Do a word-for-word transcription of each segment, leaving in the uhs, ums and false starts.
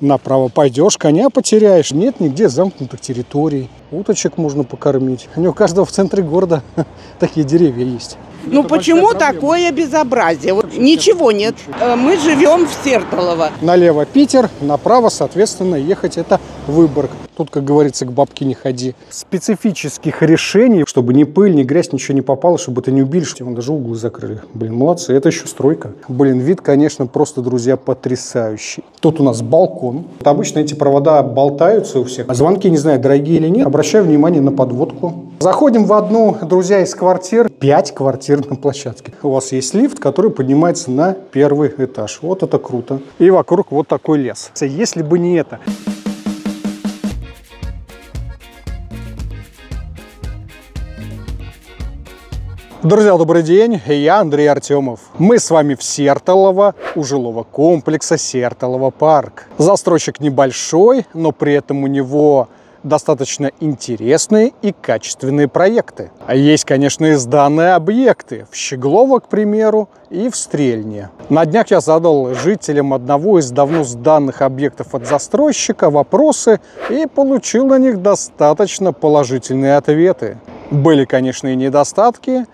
направо пойдешь, коня потеряешь. Нет нигде замкнутых территорий. Уточек можно покормить. У него каждого в центре города такие деревья есть. Ну почему такое безобразие? Вот ничего нет. Мы живем в Сертолово. Налево Питер, направо, соответственно, ехать это Выборг. Тут, как говорится, к бабке не ходи. Специфических решений, чтобы ни пыль, ни грязь, ничего не попало, чтобы это не убили, чтобы даже углы закрыли. Блин, молодцы, это еще стройка. Блин, вид, конечно, просто, друзья, потрясающий. Тут у нас балкон. Вот обычно эти провода болтаются у всех. Звонки, не знаю, дорогие или нет. Обращаю внимание на подводку. Заходим в одну, друзья, из квартир. Пять квартир на площадке. У вас есть лифт, который поднимается на первый этаж. Вот это круто. И вокруг вот такой лес. Если бы не это... Друзья, добрый день, я Андрей Артёмов. Мы с вами в Сертолово, у жилого комплекса Сертолово парк. Застройщик небольшой, но при этом у него достаточно интересные и качественные проекты. А есть, конечно, и сданные объекты в Щеглово, к примеру, и в Стрельне. На днях я задал жителям одного из давно сданных объектов от застройщика вопросы и получил на них достаточно положительные ответы. Были, конечно, и недостатки,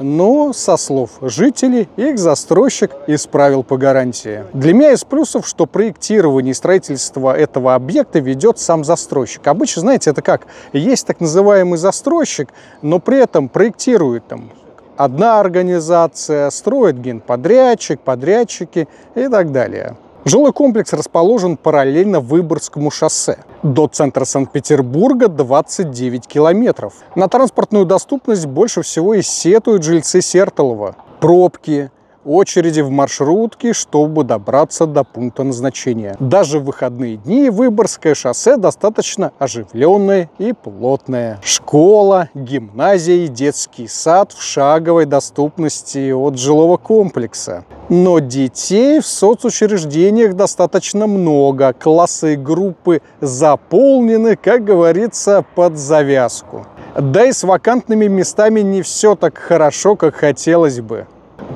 но, со слов жителей, их застройщик исправил по гарантии. Для меня из плюсов, что проектирование и строительство этого объекта ведет сам застройщик. Обычно, знаете, это как? Есть так называемый застройщик, но при этом проектирует там одна организация, строит генподрядчик, подрядчики и так далее. Жилой комплекс расположен параллельно Выборгскому шоссе. До центра Санкт-Петербурга двадцать девять километров. На транспортную доступность больше всего и сетуют жильцы Сертолова. Пробки, очереди в маршрутке, чтобы добраться до пункта назначения. Даже в выходные дни Выборгское шоссе достаточно оживленное и плотное. Школа, гимназия и детский сад в шаговой доступности от жилого комплекса. Но детей в соцучреждениях достаточно много. Классы и группы заполнены, как говорится, под завязку. Да и с вакантными местами не все так хорошо, как хотелось бы.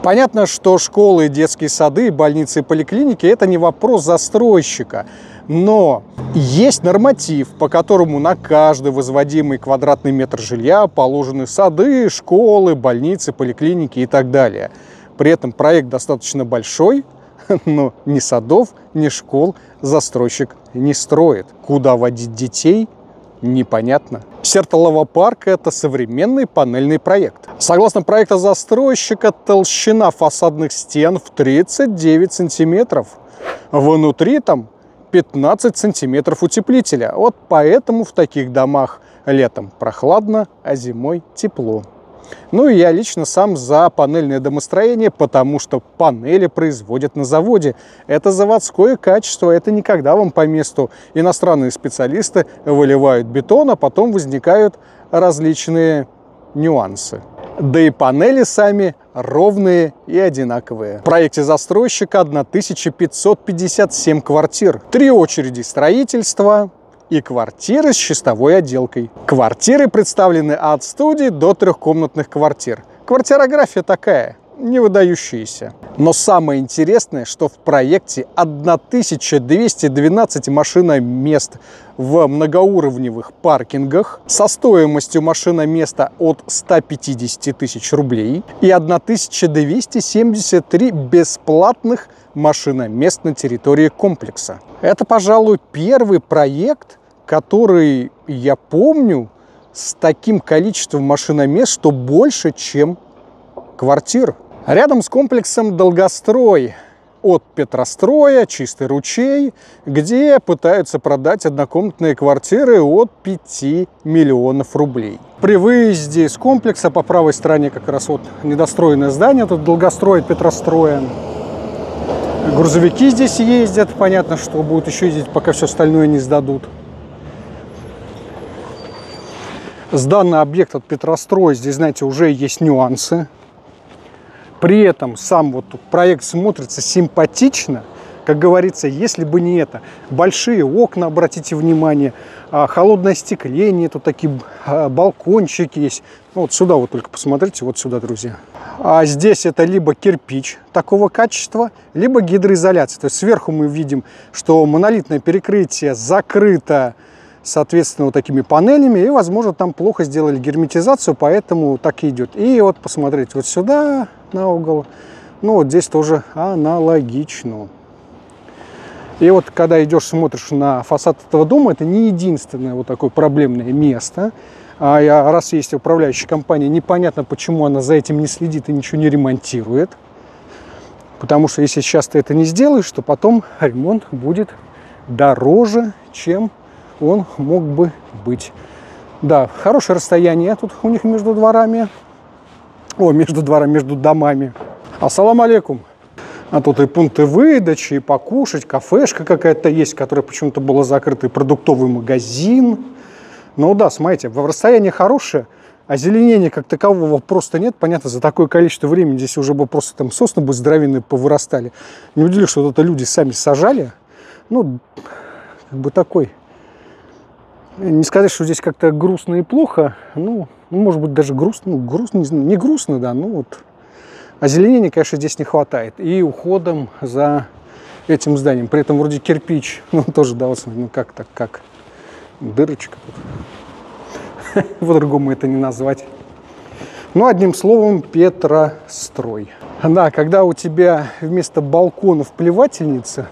Понятно, что школы, детские сады, больницы и поликлиники – это не вопрос застройщика. Но есть норматив, по которому на каждый возводимый квадратный метр жилья положены сады, школы, больницы, поликлиники и так далее. При этом проект достаточно большой, но ни садов, ни школ застройщик не строит. Куда водить детей – непонятно. Сертолово парк – это современный панельный проект. Согласно проекту застройщика, толщина фасадных стен в тридцать девять сантиметров. Внутри там пятнадцать сантиметров утеплителя. Вот поэтому в таких домах летом прохладно, а зимой тепло. Ну и я лично сам за панельное домостроение, потому что панели производят на заводе. Это заводское качество, это никогда вам по месту. Иностранные специалисты выливают бетон, а потом возникают различные нюансы. Да и панели сами ровные и одинаковые. В проекте застройщика тысяча пятьсот пятьдесят семь квартир, три очереди строительства и квартиры с чистовой отделкой. Квартиры представлены от студий до трехкомнатных квартир. Квартирография такая, не выдающаяся. Но самое интересное, что в проекте тысяча двести двенадцать машиномест в многоуровневых паркингах со стоимостью машиноместа от ста пятидесяти тысяч рублей и тысяча двести семьдесят три бесплатных машиномест на территории комплекса. Это, пожалуй, первый проект, который я помню с таким количеством машиномест, что больше, чем квартир. Рядом с комплексом долгострой от Петростроя, Чистый ручей, где пытаются продать однокомнатные квартиры от пяти миллионов рублей. При выезде из комплекса по правой стороне как раз вот недостроенное здание, тут долгострой от Петростроя. Грузовики здесь ездят, понятно, что будут еще ездить, пока все остальное не сдадут. Сданный объект от Петростроя, здесь, знаете, уже есть нюансы. При этом сам вот проект смотрится симпатично, Как говорится, если бы не это, большие окна, обратите внимание, холодное остекление, тут такие балкончики есть. Вот сюда вот только посмотрите, вот сюда, друзья. А здесь это либо кирпич такого качества, либо гидроизоляция. То есть сверху мы видим, что монолитное перекрытие закрыто, соответственно, вот такими панелями. И, возможно, там плохо сделали герметизацию, поэтому так и идет. И вот посмотреть вот сюда, на угол. Ну, вот здесь тоже аналогично. И вот когда идешь, смотришь на фасад этого дома, это не единственное вот такое проблемное место. А раз есть управляющая компания, непонятно, почему она за этим не следит и ничего не ремонтирует. Потому что если сейчас ты это не сделаешь, то потом ремонт будет дороже, чем он мог бы быть. Да, хорошее расстояние тут у них между дворами. О, между дворами, между домами. Ассаламу алейкум. А тут и пункты выдачи, и покушать, кафешка какая-то есть, которая почему-то была закрыта, и продуктовый магазин. Ну да, смотрите, в расстоянии хорошее, озеленения как такового просто нет. Понятно, за такое количество времени здесь уже бы просто там сосны бы здоровенные повырастали. Не удивлюсь, что вот это люди сами сажали. Ну, как бы такой. Не сказать, что здесь как-то грустно и плохо. Ну, может быть, даже грустно. Грустно, не знаю, не грустно, да, ну вот. Озеленения, конечно, здесь не хватает. И уходом за этим зданием. При этом вроде кирпич. Ну, тоже, да, вот смотри, ну как так, как? Дырочка тут. По-другому это не назвать. Ну, одним словом, Петрострой. Да, когда у тебя вместо балконов плевательница,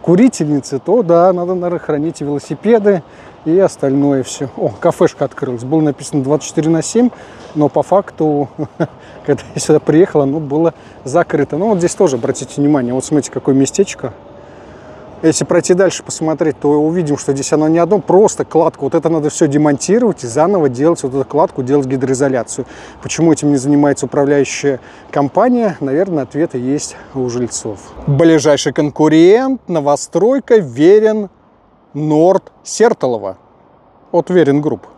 курительницы, то, да, надо, наверное, хранить велосипеды и остальное все. О, кафешка открылась. Было написано двадцать четыре на семь, но по факту, когда я сюда приехал, оно было закрыто. Но вот здесь тоже, обратите внимание, вот смотрите, какое местечко. Если пройти дальше, посмотреть, то увидим, что здесь оно не одно, просто кладку. Вот это надо все демонтировать и заново делать вот эту кладку, делать гидроизоляцию. Почему этим не занимается управляющая компания? Наверное, ответы есть у жильцов. Ближайший конкурент — новостройка Верен Норд Сертолово от Верен Групп.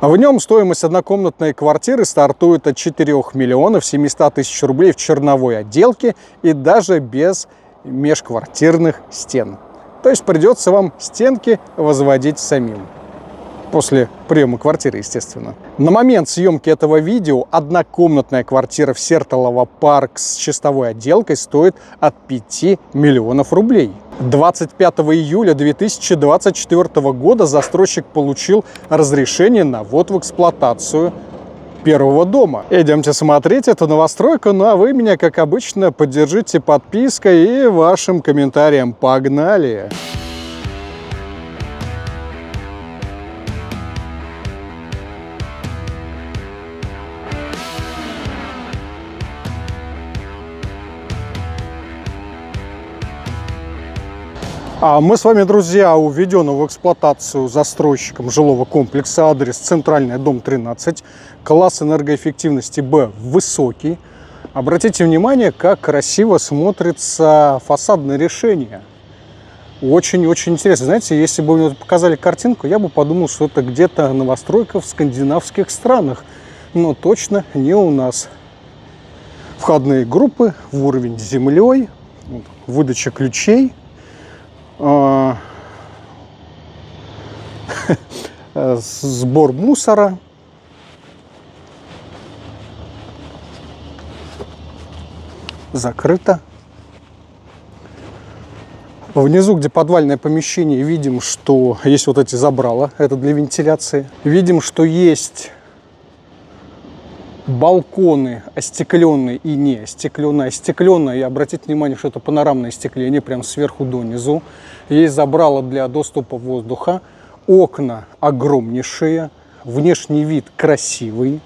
В нем стоимость однокомнатной квартиры стартует от четырёх миллионов семисот тысяч рублей в черновой отделке и даже без межквартирных стен. То есть придется вам стенки возводить самим. После приема квартиры, естественно. На момент съемки этого видео однокомнатная квартира в Сертолово парк с чистовой отделкой стоит от пяти миллионов рублей. двадцать пятого июля две тысячи двадцать четвёртого года застройщик получил разрешение на ввод в эксплуатацию первого дома. Идемте смотреть эту новостройку, ну а вы меня, как обычно, поддержите подпиской и вашим комментарием. Погнали! Мы с вами, друзья, у введенного в эксплуатацию застройщиком жилого комплекса. Адрес: Центральный, дом тринадцать. Класс энергоэффективности Б высокий. Обратите внимание, как красиво смотрится фасадное решение. Очень-очень интересно. Знаете, если бы мне показали картинку, я бы подумал, что это где-то новостройка в скандинавских странах. Но точно не у нас. Входные группы в уровень с землей. Выдача ключей. Сбор мусора. Закрыто. Внизу, где подвальное помещение, видим, что есть вот эти забрала. Это для вентиляции. Видим, что есть балконы остекленные и не остекленные. Остекленные, и обратите внимание, что это панорамное остекление, прям сверху донизу. Есть забрало для доступа воздуха. Окна огромнейшие. Внешний вид красивый.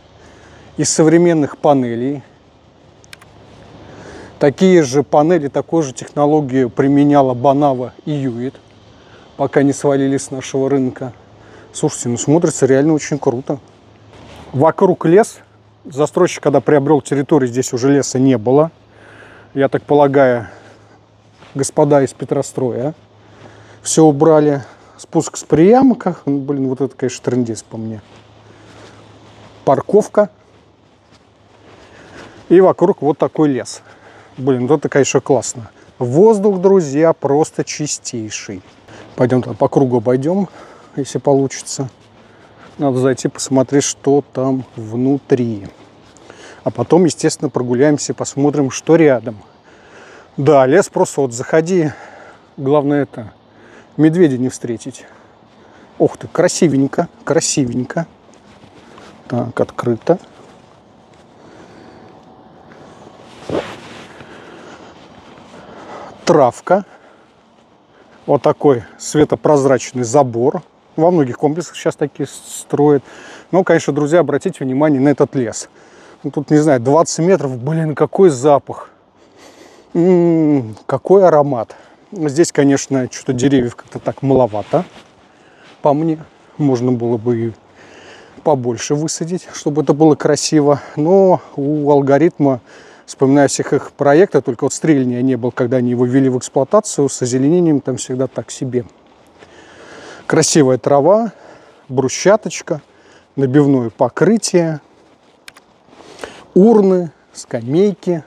Из современных панелей. Такие же панели, такую же технологию применяла Bonava и Uit, пока не свалились с нашего рынка. Слушайте, ну смотрится реально очень круто. Вокруг лес. Застройщик, когда приобрел территорию, здесь уже леса не было. Я так полагаю, господа из Петростроя все убрали. Спуск с приямка. Ну, блин, вот это, конечно, трындец по мне. парковка и вокруг вот такой лес. Блин, вот это, конечно, классно. Воздух, друзья, просто чистейший. Пойдем там по кругу обойдем, если получится. Надо зайти посмотреть, что там внутри. А потом, естественно, прогуляемся и посмотрим, что рядом. Да, лес просто вот заходи. Главное это медведя не встретить. Ох ты, красивенько, красивенько. Так, открыто. Травка. Вот такой светопрозрачный забор. Во многих комплексах сейчас такие строят. Но, конечно, друзья, обратите внимание на этот лес. Тут, не знаю, двадцать метров. Блин, какой запах. М-м-м, какой аромат. Здесь, конечно, что-то деревьев как-то так маловато. По мне, можно было бы и побольше высадить, чтобы это было красиво. Но у алгоритма, вспоминая всех их проектов, только вот Стрельня не был, когда они его ввели в эксплуатацию, с озеленением там всегда так себе. Красивая трава, брусчаточка, набивное покрытие, урны, скамейки.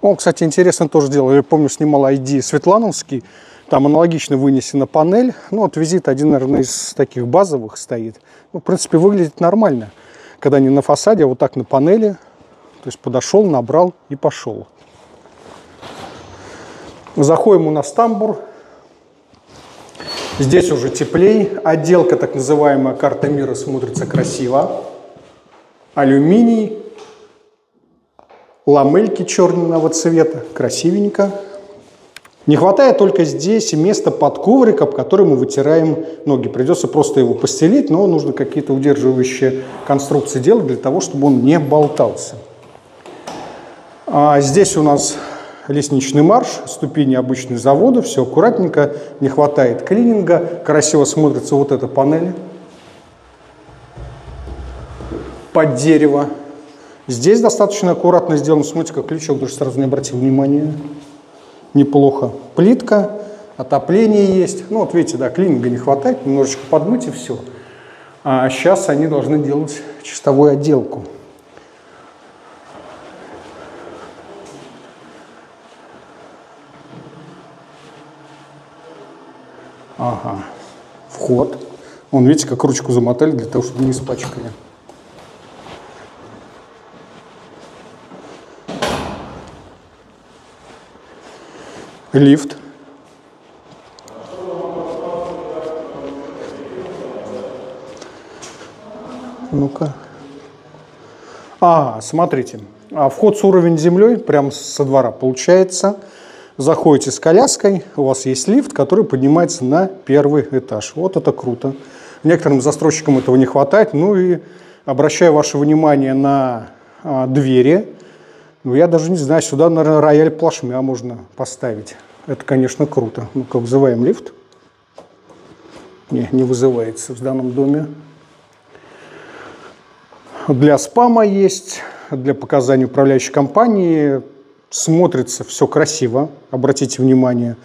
О, кстати, интересно тоже дело. Я помню, снимал ай ди Светлановский. Там аналогично вынесена панель. Ну, вот визит один, наверное, из таких базовых стоит. Ну, в принципе, выглядит нормально. Когда не на фасаде, а вот так на панели. То есть подошел, набрал и пошел. Заходим у нас в тамбур. Здесь уже теплей. Отделка, так называемая карта мира, смотрится красиво. Алюминий. Ламельки черного цвета. Красивенько. Не хватает только здесь места под коврик, об который мы вытираем ноги. Придется просто его постелить, но нужно какие-то удерживающие конструкции делать для того, чтобы он не болтался. А здесь у нас лестничный марш, ступени обычной завода, все аккуратненько, не хватает клининга. Красиво смотрится вот эта панель под дерево. Здесь достаточно аккуратно сделано. Смотрите, как ключок, даже сразу не обратил внимания. Неплохо. Плитка, отопление есть. Ну, вот видите, да, клининга не хватает, немножечко подмыть и все. А сейчас они должны делать чистовую отделку. Ага. Вход. Вон, видите, как ручку замотали для того, чтобы не испачкали. Лифт. Ну-ка. А, смотрите. Вход с уровень землей, прям со двора получается. Заходите с коляской, у вас есть лифт, который поднимается на первый этаж. Вот это круто. Некоторым застройщикам этого не хватает. Ну и обращаю ваше внимание на а, двери. Ну, я даже не знаю, сюда, наверное, рояль плашмя можно поставить. Это, конечно, круто. Ну-ка, вызываем лифт. Не, не вызывается в данном доме. Для спама есть, для показаний управляющей компании. Смотрится все красиво, обратите внимание.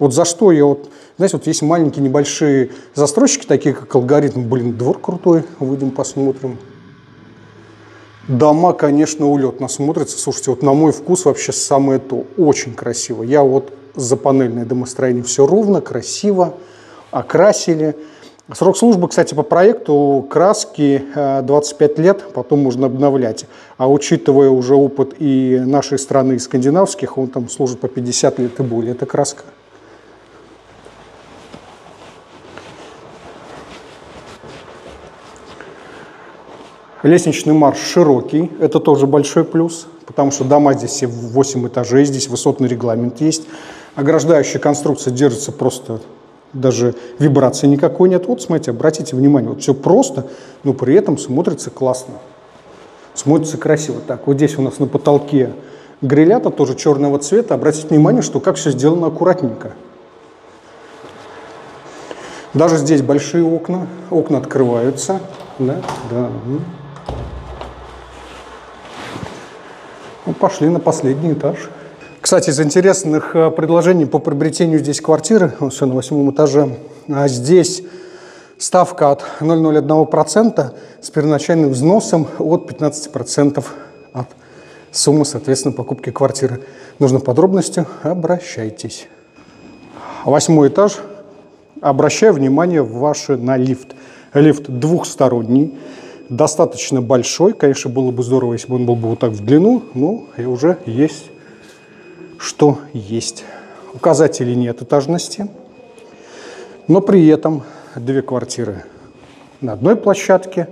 Вот за что я вот... Знаете, вот есть маленькие небольшие застройщики, такие как алгоритм. Блин, двор крутой. Выйдем, посмотрим. Дома, конечно, улетно смотрятся. Слушайте, вот на мой вкус вообще самое то. Очень красиво. Я вот за панельное домостроение все ровно, красиво, окрасили. Срок службы, кстати, по проекту краски двадцать пять лет, потом можно обновлять. А учитывая уже опыт и нашей страны, и скандинавских, он там служит по пятьдесят лет и более. Это краска. Лестничный марш широкий, это тоже большой плюс, потому что дома здесь все восемь этажей, здесь высотный регламент есть. Ограждающая конструкция держится просто, даже вибрации никакой нет. Вот, смотрите, обратите внимание, вот все просто, но при этом смотрится классно, смотрится красиво. Так, вот здесь у нас на потолке грилята, тоже черного цвета. Обратите внимание, что как все сделано аккуратненько. Даже здесь большие окна, окна открываются, да, да. Ну, пошли на последний этаж. Кстати, из интересных предложений по приобретению здесь квартиры, все на восьмом этаже, здесь ставка от ноль целых ноль одного процента с первоначальным взносом от пятнадцати процентов от суммы, соответственно, покупки квартиры. Нужны подробности? Обращайтесь. Восьмой этаж. Обращаю внимание ваше на лифт. Лифт двухсторонний, достаточно большой. Конечно, было бы здорово, если бы он был бы вот так в длину, но и уже есть что есть. Указателей нет этажности, но при этом две квартиры на одной площадке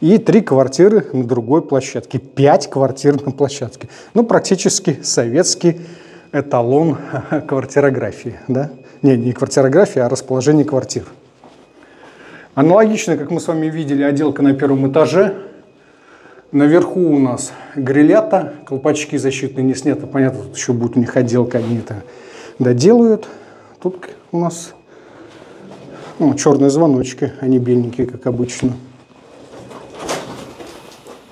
и три квартиры на другой площадке, пять квартир на площадке. Ну, практически советский эталон квартирографии, да? Не, не квартирографии, а расположение квартир. Аналогично, как мы с вами видели, отделка на первом этаже. Наверху у нас грилята, колпачки защитные не сняты. Понятно, тут еще будет у них отделка, они это доделают. Тут у нас ну, черные звоночки, они беленькие, как обычно.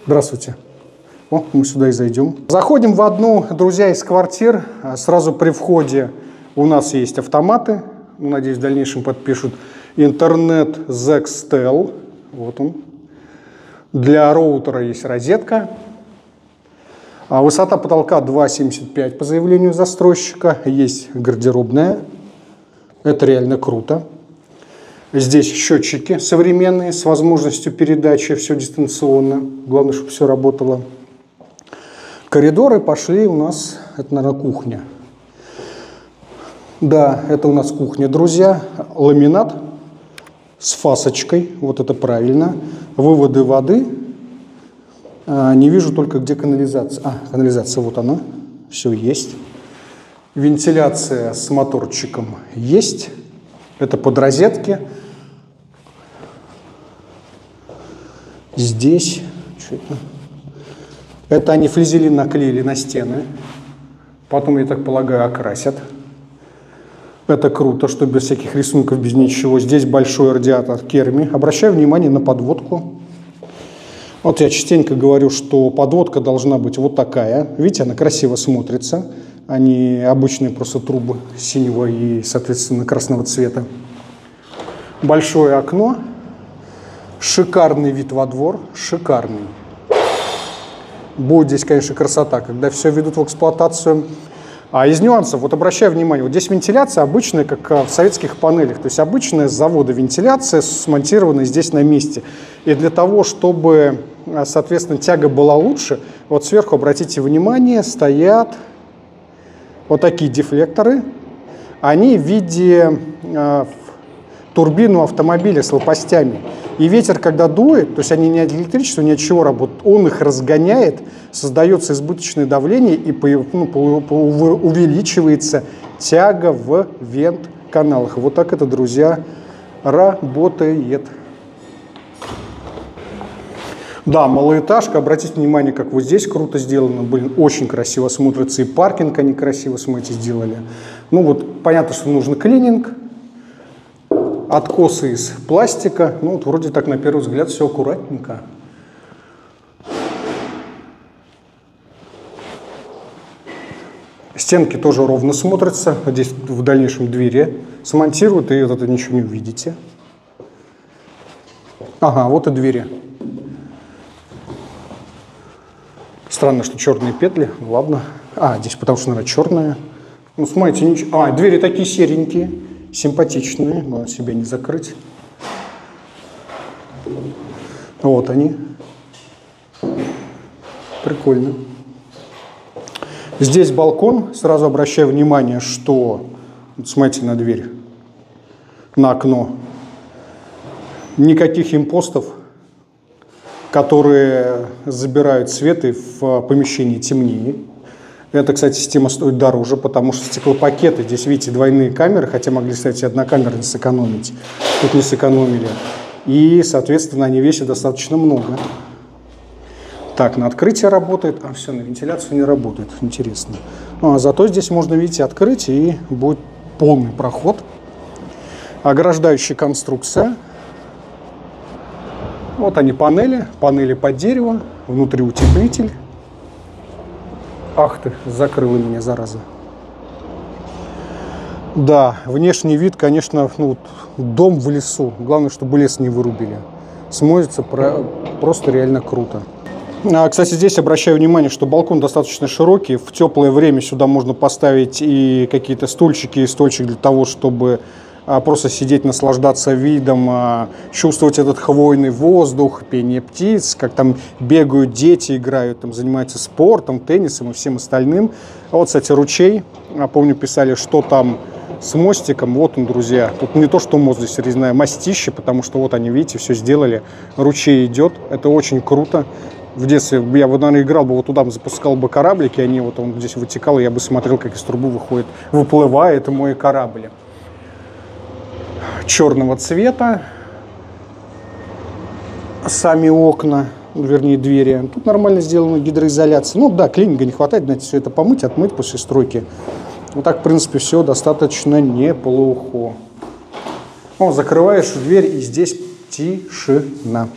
Здравствуйте. О, мы сюда и зайдем. Заходим в одну, друзья, из квартир. Сразу при входе у нас есть автоматы. Ну, надеюсь, в дальнейшем подпишут. Интернет Zextel. Вот он. Для роутера есть розетка. А высота потолка два семьдесят пять по заявлению застройщика. Есть гардеробная. Это реально круто. Здесь счетчики современные с возможностью передачи. Все дистанционно. Главное, чтобы все работало. Коридоры пошли у нас. Это, наверное, кухня. Да, это у нас кухня, друзья. Ламинат с фасочкой. Вот это правильно. Выводы воды. А, не вижу только, где канализация. А, канализация, вот она. Все есть. Вентиляция с моторчиком есть. Это под розетки. Здесь. Что это? Это они флизелин наклеили на стены. Потом, я так полагаю, окрасят. Это круто, что без всяких рисунков, без ничего. Здесь большой радиатор Керми. Обращаю внимание на подводку. Вот я частенько говорю, что подводка должна быть вот такая. Видите, она красиво смотрится. Они обычные просто трубы синего и, соответственно, красного цвета. Большое окно. Шикарный вид во двор. Шикарный. Будет здесь, конечно, красота, когда все ведут в эксплуатацию. А из нюансов, вот обращаю внимание, вот здесь вентиляция обычная, как в советских панелях, то есть обычная с завода вентиляция, смонтированная здесь на месте. И для того, чтобы, соответственно, тяга была лучше, вот сверху, обратите внимание, стоят вот такие дефлекторы. Они в виде э, турбину автомобиля с лопастями. И ветер, когда дует, то есть они не от электричества, ни от чего работают, он их разгоняет, создается избыточное давление и ну, увеличивается тяга в вент-каналах. Вот так это, друзья, работает. Да, малоэтажка, обратите внимание, как вот здесь круто сделано. Блин, очень красиво смотрится, и паркинг они красиво, смотрите, сделали. Ну вот, понятно, что нужен клининг. Откосы из пластика. Ну, вот вроде так на первый взгляд все аккуратненько. Стенки тоже ровно смотрятся. Здесь в дальнейшем двери смонтируют, и вот это ничего не увидите. Ага, вот и двери. Странно, что черные петли. Ладно. А, здесь потому что, наверное, черная. Ну, смотрите, ничего. А, двери такие серенькие. Симпатичные, но себе не закрыть. Вот они. Прикольно. Здесь балкон. Сразу обращаю внимание, что... Смотрите на дверь, на окно. Никаких импостов, которые забирают свет и в помещении темнее. Эта, кстати, система стоит дороже, потому что стеклопакеты, здесь, видите, двойные камеры, хотя могли, кстати, однокамерно сэкономить. Тут не сэкономили. И, соответственно, они весят достаточно много. Так, на открытие работает, а все, на вентиляцию не работает. Интересно. А, зато здесь можно, видите, открыть, и будет полный проход. Ограждающая конструкция. Вот они, панели. Панели под дерево. Внутри утеплитель. Ах ты, закрыла меня, зараза. Да, внешний вид, конечно, ну, дом в лесу. Главное, чтобы лес не вырубили. Смотрится про... просто реально круто. А, кстати, здесь обращаю внимание, что балкон достаточно широкий. В теплое время сюда можно поставить и какие-то стульчики, и стульчик для того, чтобы а, просто сидеть, наслаждаться видом, а, чувствовать этот хвойный воздух, пение птиц, как там бегают дети, играют, там, занимаются спортом, теннисом и всем остальным. А вот, кстати, ручей. Я помню, писали, что там с мостиком. Вот он, друзья. Тут не то, что мост, здесь резная мостище, потому что вот они, видите, все сделали. Ручей идет. Это очень круто. В детстве я бы, наверное, играл бы, вот туда запускал бы кораблики, они вот он здесь вытекал, и я бы смотрел, как из трубы выходит, выплывает мой корабль. Черного цвета. Сами окна, вернее, двери. Тут нормально сделана гидроизоляция. Ну да, клининга не хватает, знаете, все это помыть, отмыть после стройки. Вот так, в принципе, все достаточно неплохо. О, закрываешь дверь, и здесь тишина.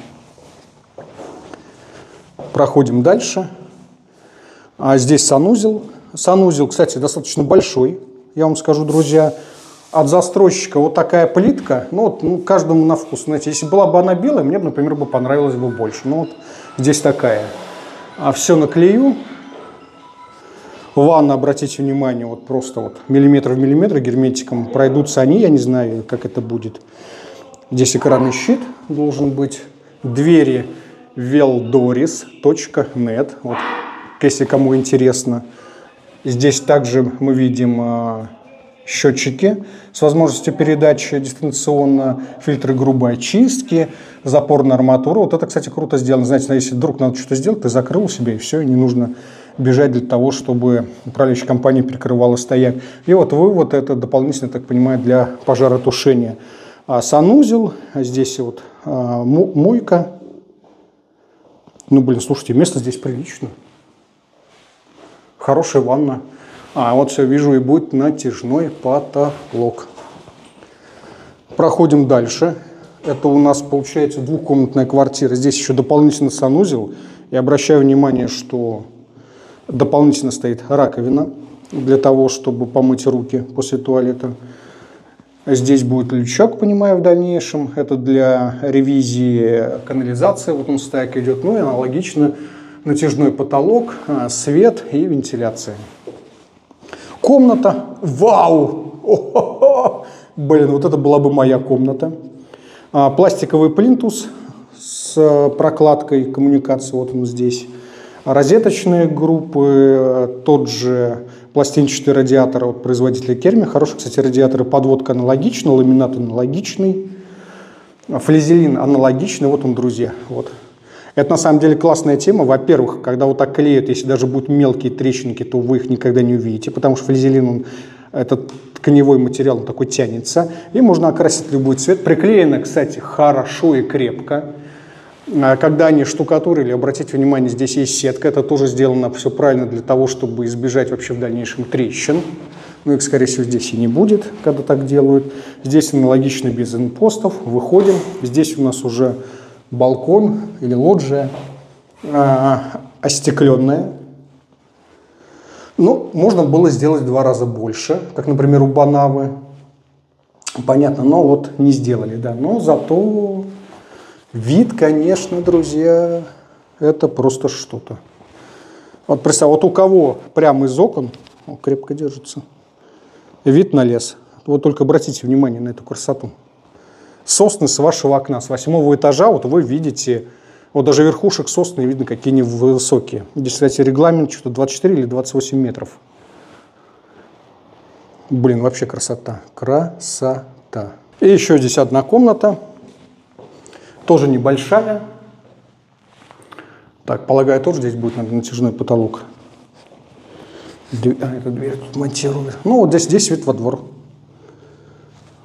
Проходим дальше. А здесь санузел. Санузел, кстати, достаточно большой, я вам скажу, друзья. От застройщика вот такая плитка. Ну, вот, ну, каждому на вкус. Знаете, если была бы она белая, мне бы, например, бы понравилось бы больше. Ну, вот здесь такая. А все на клею. Ванна, обратите внимание, вот просто вот миллиметр в миллиметр герметиком пройдутся они, я не знаю, как это будет. Здесь экранный щит должен быть. Двери велдорис точка нет, вот, если кому интересно. Здесь также мы видим э, счетчики с возможностью передачи дистанционно, фильтры грубой очистки, запор на арматуру. Вот это, кстати, круто сделано. Знаете, если вдруг надо что-то сделать, ты закрыл себе, и все, и не нужно бежать для того, чтобы управляющая компания прикрывала стояк. И вот вывод, это дополнительно, так понимаю, для пожаротушения. А санузел, здесь вот а, мойка. Ну, блин, слушайте, место здесь прилично. Хорошая ванна. А, вот все, вижу, и будет натяжной потолок. Проходим дальше. Это у нас, получается, двухкомнатная квартира. Здесь еще дополнительно санузел. И обращаю внимание, что дополнительно стоит раковина для того, чтобы помыть руки после туалета. Здесь будет лючок, понимаю, в дальнейшем. Это для ревизии канализации. Вот он стояк идет. Ну и аналогично натяжной потолок, свет и вентиляция. Комната. Вау! О-хо-хо! Блин, вот это была бы моя комната. Пластиковый плинтус с прокладкой коммуникации. Вот он здесь. Розеточные группы, тот же пластинчатый радиатор от производителя Керми. Хорошие, кстати, радиаторы. Подводка аналогична, ламинат аналогичный, флизелин аналогичный. Вот он, друзья. Вот. Это на самом деле классная тема. Во-первых, когда вот так клеят, если даже будут мелкие трещинки, то вы их никогда не увидите, потому что флизелин, он, этот тканевой материал, он такой тянется. И можно окрасить любой цвет. Приклеено, кстати, хорошо и крепко. Когда они штукатурили, обратите внимание, здесь есть сетка. Это тоже сделано все правильно для того, чтобы избежать вообще в дальнейшем трещин. Ну, их, скорее всего, здесь и не будет, когда так делают. Здесь аналогично без импостов. Выходим. Здесь у нас уже балкон или лоджия а, остекленная. Ну, можно было сделать в два раза больше, как, например, у Bonavы. Понятно, но вот не сделали, да. Но зато... Вид, конечно, друзья, это просто что-то. Вот представь, вот у кого прямо из окон, о, крепко держится, вид на лес. Вот только обратите внимание на эту красоту. Сосны с вашего окна, с восьмого этажа, вот вы видите, вот даже верхушек сосны видно, какие они высокие. Здесь, кстати, регламент что-то двадцать четыре или двадцать восемь метров. Блин, вообще красота, красота. И еще здесь одна комната. Тоже небольшая. Так, полагаю, тоже здесь будет, наверное, натяжной потолок. Дверь, а, эту дверь тут монтируют. Ну, вот здесь, здесь вид во двор.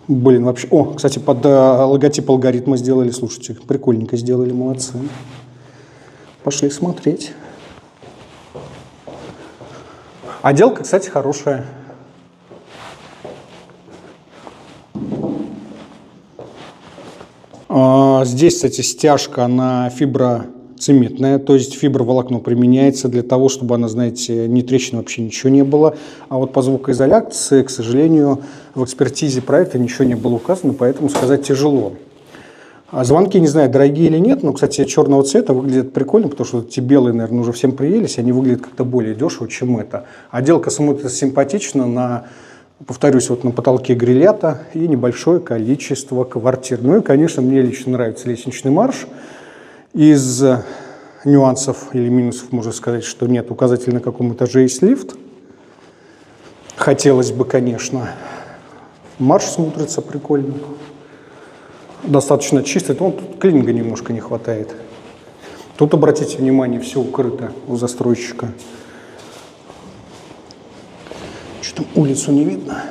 Блин, вообще... О, кстати, под э, логотип алгоритма сделали, слушайте, прикольненько сделали, молодцы. Пошли смотреть. Отделка, кстати, хорошая. Здесь, кстати, стяжка на фибра цементная, то есть фиброволокно применяется для того, чтобы она, знаете, ни трещин вообще ничего не было. А вот по звукоизоляции, к сожалению, в экспертизе проекта ничего не было указано, поэтому сказать тяжело. А звонки, не знаю, дорогие или нет, но, кстати, черного цвета выглядят прикольно, потому что эти белые, наверное, уже всем приелись, они выглядят как-то более дешево, чем это. Отделка саму-то симпатична, на, повторюсь, вот на потолке грилята и небольшое количество квартир. Ну и, конечно, мне лично нравится лестничный марш. Из нюансов или минусов можно сказать, что нет, указатель на каком этаже есть лифт. Хотелось бы, конечно. Марш смотрится прикольно. Достаточно чистый, но тут клининга немножко не хватает. Тут, обратите внимание, все укрыто у застройщика. Что-то улицу не видно.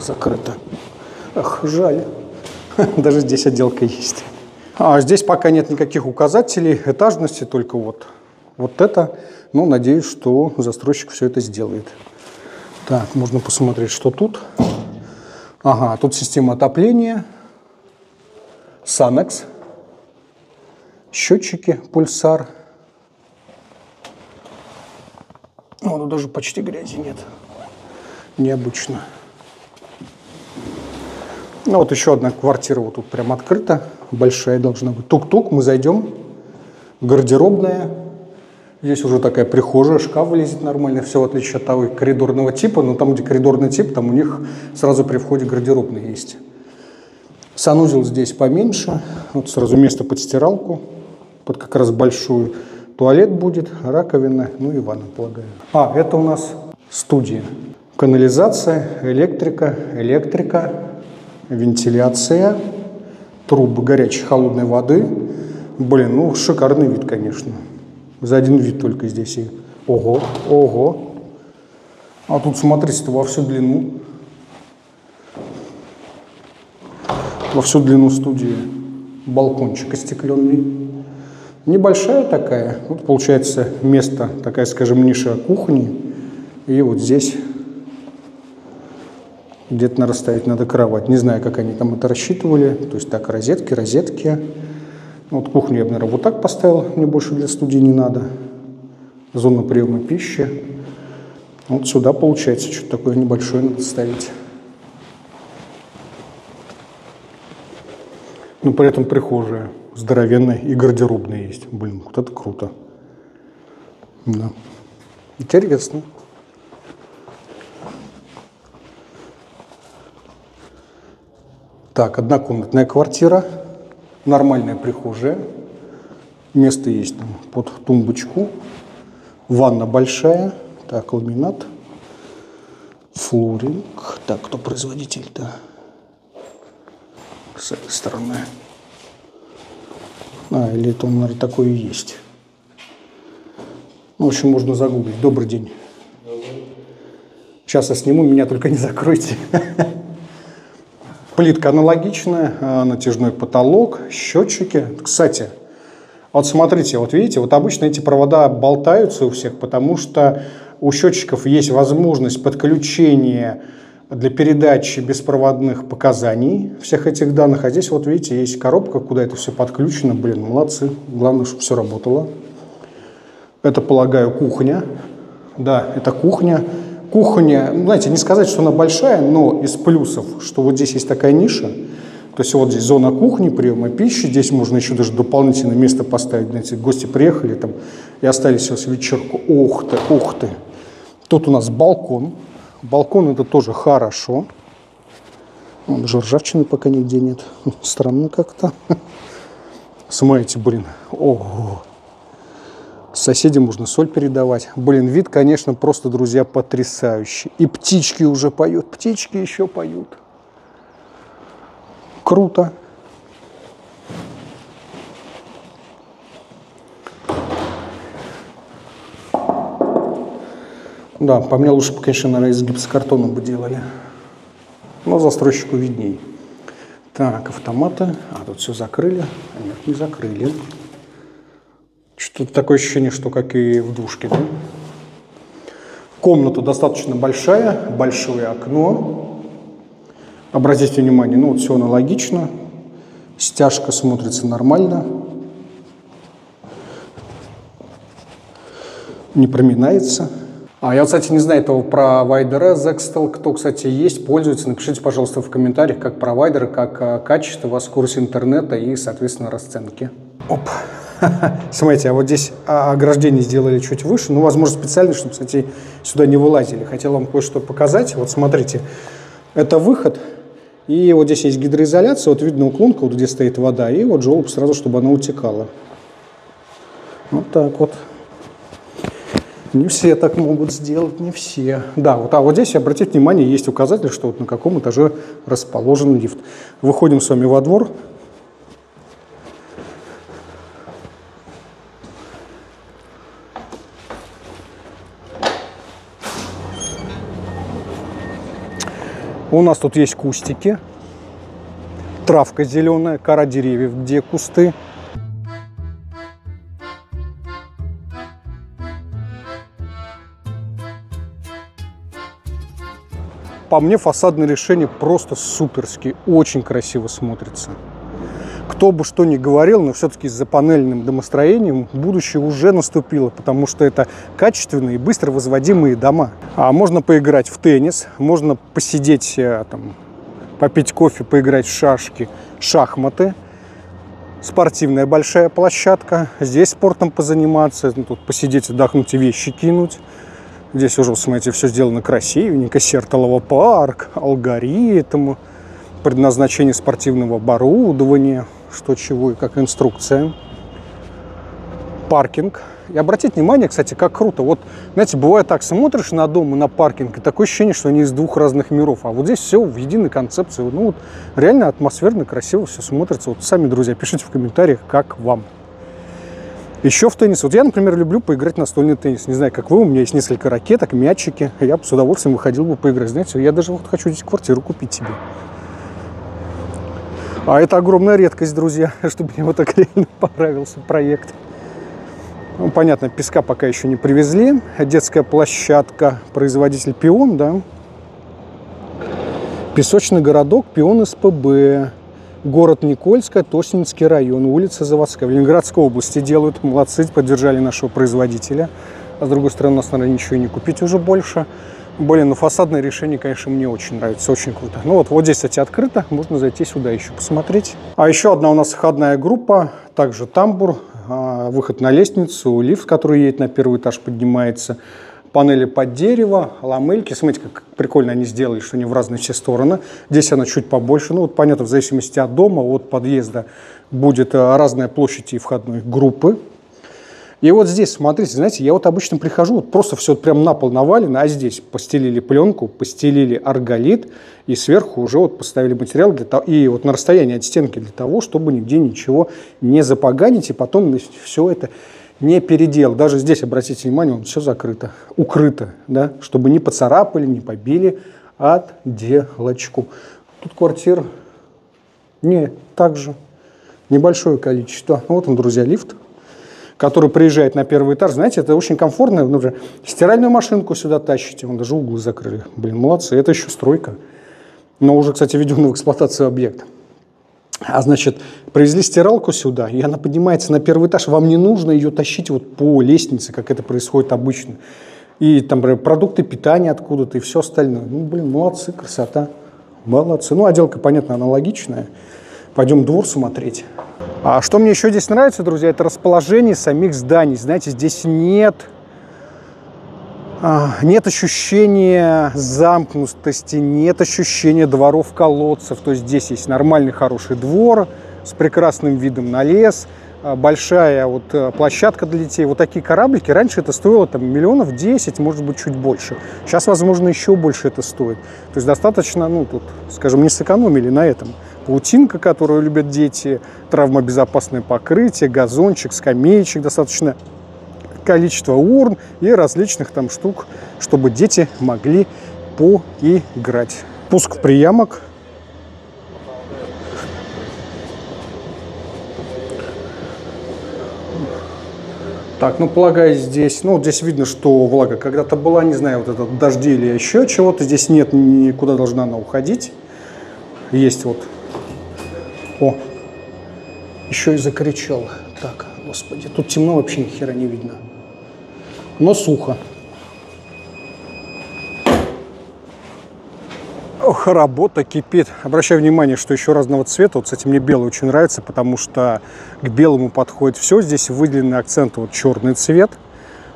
Закрыто. Ах, жаль. Даже здесь отделка есть. А здесь пока нет никаких указателей этажности, только вот, вот это. Ну, надеюсь, что застройщик все это сделает. Так, можно посмотреть, что тут. Ага, тут система отопления. Sanex, счетчики, пульсар. О, ну даже почти грязи нет. Необычно. Ну вот еще одна квартира вот тут прям открыта. Большая должна быть. Тук-тук, мы зайдем. Гардеробная. Здесь уже такая прихожая, шкаф вылезет нормально. Все в отличие от того коридорного типа. Но там, где коридорный тип, там у них сразу при входе гардеробная есть. Санузел здесь поменьше, вот сразу место под стиралку, под как раз большую. Туалет будет, раковина, ну и ванна, полагаю. А, это у нас студия. Канализация, электрика, электрика, вентиляция, трубы горячей холодной воды. Блин, ну шикарный вид, конечно. За один вид только здесь и... Ого, ого. А тут, смотрите, во всю длину. Во всю длину студии балкончик остекленный. Небольшая такая. Вот получается место, такая, скажем, ниша кухни. И вот здесь где-то на расставить надо кровать. Не знаю, как они там это рассчитывали. То есть так, розетки, розетки. Вот кухню я бы, наверное, вот так поставил. Мне больше для студии не надо. Зона приема пищи. Вот сюда, получается, что-то такое небольшое надо ставить. Но при этом прихожая здоровенная и гардеробная есть. Блин, вот это круто. Да. Интересно. Так, однокомнатная квартира. Нормальная прихожая. Место есть там под тумбочку. Ванна большая. Так, ламинат. Флоринг. Так, кто производитель-то? С этой стороны. А, или это он, наверное, такое и есть. В общем, можно загуглить. Добрый день. Сейчас я сниму, меня только не закройте. Плитка аналогичная, натяжной потолок, счетчики. Кстати, вот смотрите, вот видите, вот обычно эти провода болтаются у всех, потому что у счетчиков есть возможность подключения для передачи беспроводных показаний всех этих данных. А здесь, вот видите, есть коробка, куда это все подключено. Блин, молодцы. Главное, чтобы все работало. Это, полагаю, кухня. Да, это кухня. Кухня, знаете, не сказать, что она большая, но из плюсов, что вот здесь есть такая ниша. То есть вот здесь зона кухни, приема пищи. Здесь можно еще даже дополнительное место поставить. Знаете, гости приехали там и остались сейчас вечерку. Ух ты, ух ты. Тут у нас балкон. Балкон это тоже хорошо. Вон, даже ржавчины пока нигде нет. Странно как-то. Смотрите, блин. Ого. Соседям можно соль передавать. Блин, вид, конечно, просто, друзья, потрясающий. И птички уже поют. Птички еще поют. Круто. Да, по мне лучше бы, конечно, наверное, из гипсокартона бы делали. Но застройщику видней. Так, автоматы. А, тут все закрыли. А нет, не закрыли. Что-то такое ощущение, что как и в двушке, да? Комната достаточно большая. Большое окно. Обратите внимание, ну вот все аналогично. Стяжка смотрится нормально. не проминается. А я, кстати, не знаю этого провайдера Zextel. Кто, кстати, есть, пользуется, напишите, пожалуйста, в комментариях, как провайдер, как качество, у вас курс интернета и, соответственно, расценки. Оп. Смотрите, а вот здесь ограждение сделали чуть выше. Ну, возможно, специально, чтобы, кстати, сюда не вылазили. Хотел вам кое-что показать. Вот смотрите, это выход. И вот здесь есть гидроизоляция. Вот видно уклонка, вот где стоит вода. И вот желоб сразу, чтобы она утекала. Вот так вот. Не все так могут сделать, не все. Да, вот, а вот здесь, обратите внимание, есть указатель, что вот на каком этаже расположен лифт. Выходим с вами во двор. У нас тут есть кустики, травка зеленая, кора деревьев, где кусты. По мне, фасадное решение просто суперски, очень красиво смотрится. Кто бы что ни говорил, но все-таки за панельным домостроением будущее уже наступило, потому что это качественные и быстро возводимые дома. А можно поиграть в теннис, можно посидеть, там, попить кофе, поиграть в шашки, шахматы. Спортивная большая площадка, здесь спортом позаниматься, тут посидеть, отдохнуть и вещи кинуть. Здесь уже, смотрите, все сделано красивенько. Сертолово парк, алгоритм, предназначение спортивного оборудования, что, чего и как инструкция. Паркинг. И обратите внимание, кстати, как круто. Вот, знаете, бывает так, смотришь на дом и на паркинг, и такое ощущение, что они из двух разных миров. А вот здесь все в единой концепции. Ну, вот, реально атмосферно, красиво все смотрится. Вот сами, друзья, пишите в комментариях, как вам. Еще в теннис. Вот я, например, люблю поиграть в настольный теннис. Не знаю, как вы, у меня есть несколько ракеток, мячики. Я бы с удовольствием выходил бы поиграть. Знаете, я даже вот хочу здесь квартиру купить себе. А это огромная редкость, друзья, чтобы мне вот так реально понравился проект. Ну, понятно, песка пока еще не привезли. Детская площадка, производитель Пион, да. Песочный городок, Пион эс пэ бэ. Город Никольска, Тосненский район, улица Заводская. В Ленинградской области делают. Молодцы, поддержали нашего производителя. А с другой стороны, у нас, наверное, ничего не купить уже больше. Блин, ну фасадное решение, конечно, мне очень нравится, очень круто. Ну вот, вот здесь, кстати, открыто, можно зайти сюда еще посмотреть. А еще одна у нас входная группа, также тамбур, выход на лестницу, лифт, который едет на первый этаж, поднимается. Панели под дерево, ламельки. Смотрите, как прикольно они сделали, что они в разные все стороны. Здесь она чуть побольше. Ну, вот понятно, в зависимости от дома, от подъезда будет разная площадь и входной группы. И вот здесь, смотрите, знаете, я вот обычно прихожу, вот просто все вот прям на пол навалено, а здесь постелили пленку, постелили арголит, и сверху уже вот поставили материал, для того, и вот на расстоянии от стенки для того, чтобы нигде ничего не запоганить, и потом все это... не передел. Даже здесь, обратите внимание, он все закрыто, укрыто, да, чтобы не поцарапали, не побили отделочку. Тут квартир не так же, небольшое количество. Вот он, друзья, лифт, который приезжает на первый этаж. Знаете, это очень комфортно. Вы даже стиральную машинку сюда тащите, вон даже углы закрыли. Блин, молодцы, это еще стройка. Но уже, кстати, введен в эксплуатацию объект. А значит, привезли стиралку сюда, и она поднимается на первый этаж. Вам не нужно ее тащить вот по лестнице, как это происходит обычно. И там продукты питания откуда-то и все остальное. Ну, блин, молодцы, красота. Молодцы. Ну, отделка, понятно, аналогичная. Пойдем двор смотреть. А что мне еще здесь нравится, друзья, это расположение самих зданий. Знаете, здесь нет... Нет ощущения замкнутости, нет ощущения дворов-колодцев. То есть здесь есть нормальный хороший двор с прекрасным видом на лес, большая вот площадка для детей. Вот такие кораблики. Раньше это стоило там миллионов десять, может быть, чуть больше. Сейчас, возможно, еще больше это стоит. То есть достаточно, ну, тут, скажем, не сэкономили на этом. Паутинка, которую любят дети, травмобезопасное покрытие, газончик, скамеечек достаточно... количество урн и различных там штук, чтобы дети могли поиграть. Пуск в приямок. Так, ну, полагаю, здесь, ну, здесь видно, что влага когда-то была, не знаю, вот это дожди или еще чего-то. Здесь нет, никуда должна она уходить. Есть вот. О, еще и закричал. Так, господи, тут темно, вообще ни хера не видно. но сухо. Ох, работа кипит. Обращаю внимание, что еще разного цвета. Вот, кстати, мне белый очень нравится, потому что к белому подходит все. Здесь выделены акценты, вот черный цвет,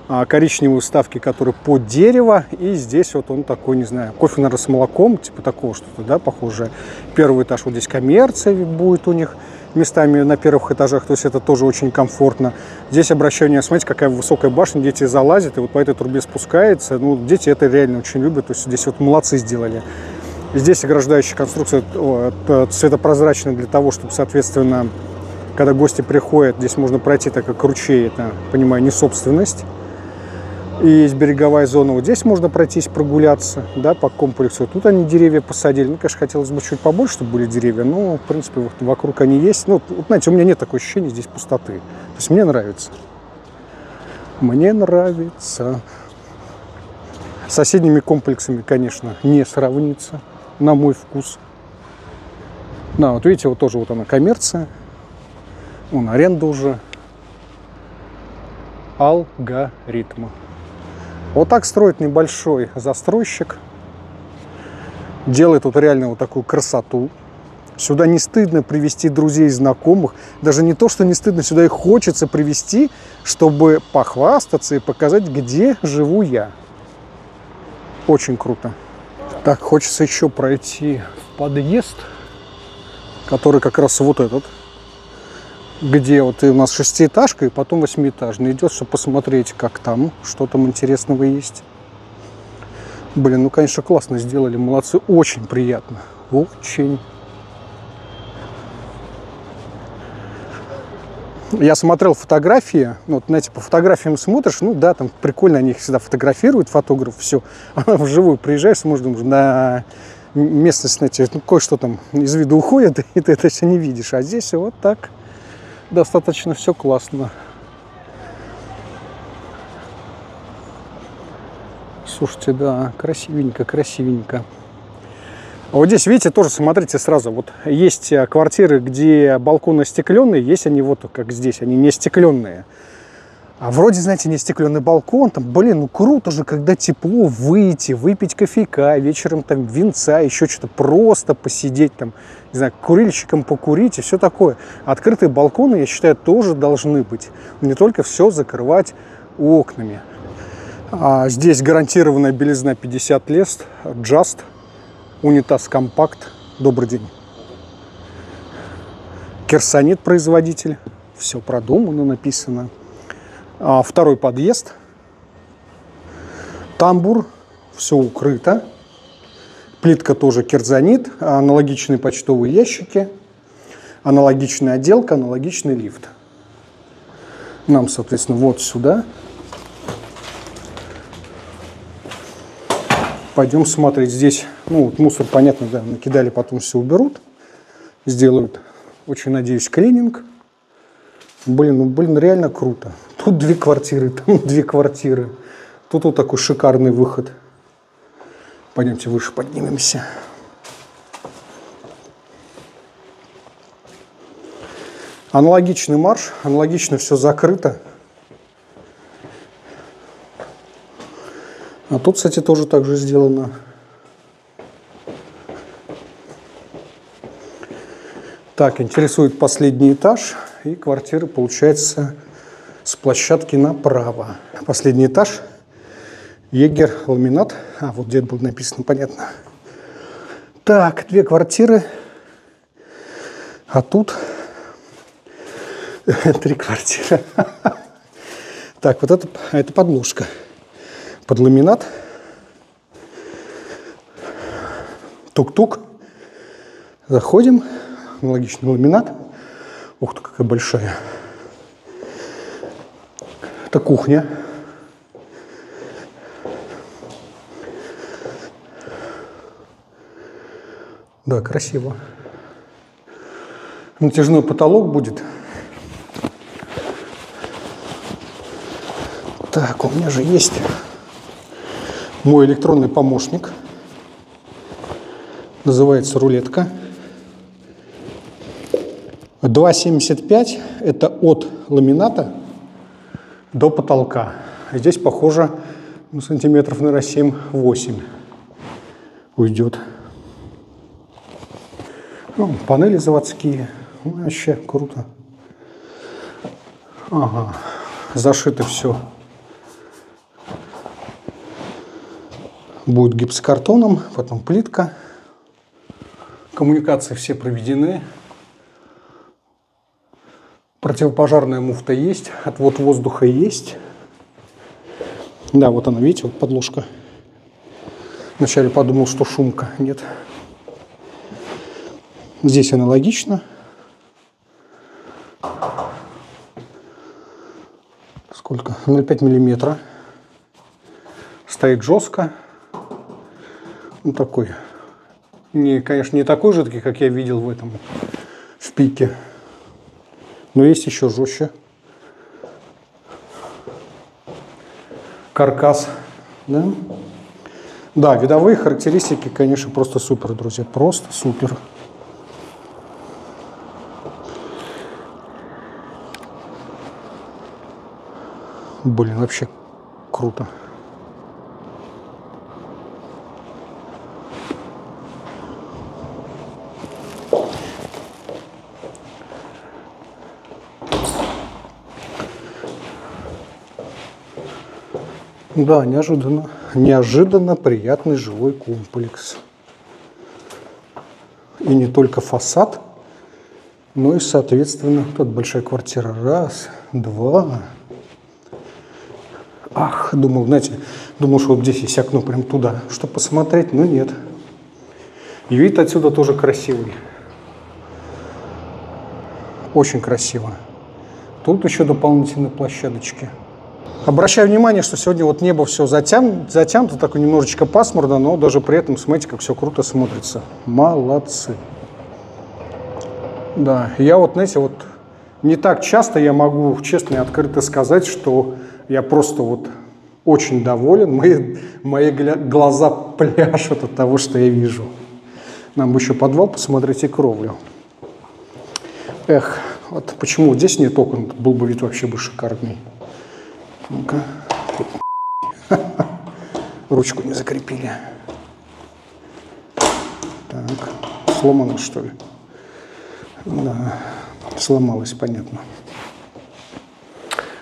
коричневые вставки, которые под дерево. И здесь вот он такой, не знаю, кофе, наверное, с молоком, типа такого что-то, да, похоже. Первый этаж, вот здесь коммерция будет у них местами на первых этажах, то есть это тоже очень комфортно. Здесь обращение, смотрите, какая высокая башня, дети залазят, и вот по этой трубе спускается. Ну, дети это реально очень любят, то есть здесь вот молодцы сделали. Здесь ограждающая конструкция цветопрозрачная для того, чтобы, соответственно, когда гости приходят, здесь можно пройти, так как ручей, это, понимаю, не собственность. И есть береговая зона, вот здесь можно пройтись, прогуляться, да, по комплексу. Тут они деревья посадили, ну, конечно, хотелось бы чуть побольше, чтобы были деревья, но, в принципе, вот вокруг они есть. Ну, вот, знаете, у меня нет такого ощущения здесь пустоты, то есть мне нравится. Мне нравится. С соседними комплексами, конечно, не сравнится, на мой вкус. Да, вот видите, вот тоже вот она коммерция, вон аренда уже. Алгоритма. Вот так строит небольшой застройщик. Делает вот реально вот такую красоту. Сюда не стыдно привести друзей, знакомых. Даже не то, что не стыдно, сюда и хочется привести, чтобы похвастаться и показать, где живу я. Очень круто. Так, хочется еще пройти в подъезд, который как раз вот этот. Где вот и у нас шестиэтажка, и потом восьмиэтажный идет, чтобы посмотреть, как там, что там интересного есть. Блин, ну, конечно, классно сделали, молодцы, очень приятно, очень. Я смотрел фотографии, ну, вот, знаете, по фотографиям смотришь, ну, да, там прикольно, они их всегда фотографируют, фотограф, все. А вживую приезжаешь, можно думать, да... Местность, знаете, ну, кое-что там из виду уходит, и ты это все не видишь, а здесь вот так. Достаточно все классно. Слушайте, да, красивенько, красивенько. А вот здесь, видите, тоже смотрите сразу. Вот есть квартиры, где балконы стекленные, есть они вот как здесь, они не стекленные. А вроде, знаете, не стекленный балкон, там, блин, ну круто же, когда тепло, выйти, выпить кофейка, вечером там винца, еще что-то, просто посидеть там, не знаю, курильщиком покурить и все такое. Открытые балконы, я считаю, тоже должны быть, не только все закрывать окнами. А здесь гарантированная белизна пятьдесят лет, джаст, унитаз компакт, добрый день. Кирзанит производитель, все продумано, написано. Второй подъезд, тамбур, все укрыто, плитка тоже Кирзанит, аналогичные почтовые ящики, аналогичная отделка, аналогичный лифт. Нам, соответственно, вот сюда. Пойдем смотреть здесь. Ну, вот мусор, понятно, да, накидали, потом все уберут, сделают, очень надеюсь, клининг. Блин, ну, блин, реально круто. Тут две квартиры, там две квартиры. Тут вот такой шикарный выход. Пойдемте выше поднимемся. Аналогичный марш, аналогично все закрыто. А тут, кстати, тоже так же сделано. Так, интересует последний этаж. И квартира, получается, с площадки направо. Последний этаж. Егер, ламинат. А, вот где было написано, понятно. Так, две квартиры. А тут три квартиры. Так, вот это, это подложка. Под ламинат. Тук-тук. Заходим. Аналогичный ламинат. Ух ты, какая большая. Это кухня. Да, красиво. Натяжной потолок будет. Так, у меня же есть мой электронный помощник. Называется рулетка. два семьдесят пять это от ламината до потолка. Здесь, похоже, ну, сантиметров, наверное, семь-восемь уйдет. Ну, панели заводские. Ну, вообще круто. Ага. Зашито все. Будет гипсокартоном, потом плитка. Коммуникации все проведены. Противопожарная муфта есть. Отвод воздуха есть. Да, вот она, видите, вот подложка. Вначале подумал, что шумка. Нет. Здесь аналогично. Сколько? ноль целых пять десятых миллиметра. Стоит жестко. Ну, такой. Не, конечно, не такой жидкий, как я видел в этом, в пике. Но есть еще жестче. Каркас. Да? Да, видовые характеристики, конечно, просто супер, друзья. Просто супер. Блин, вообще круто. Да, неожиданно. Неожиданно приятный жилой комплекс. И не только фасад, но и, соответственно, тут большая квартира. Раз, два... Ах, думал, знаете, думал, что вот здесь есть окно прям туда, чтобы посмотреть, но нет. И вид отсюда тоже красивый. Очень красиво. Тут еще дополнительные площадочки. Обращаю внимание, что сегодня вот небо все затянуто, затянуто, так немножечко пасмурно, но даже при этом, смотрите, как все круто смотрится. Молодцы. Да, я вот, знаете, вот не так часто я могу честно и открыто сказать, что... Я просто вот очень доволен. Мои, мои глаза пляшут от того, что я вижу. Нам еще подвал посмотреть и кровлю. Эх, вот почему здесь нет окон? Был бы вид вообще бы шикарный. Ну-ка. Ручку не закрепили. Так, сломано, что ли? Да, сломалось, понятно.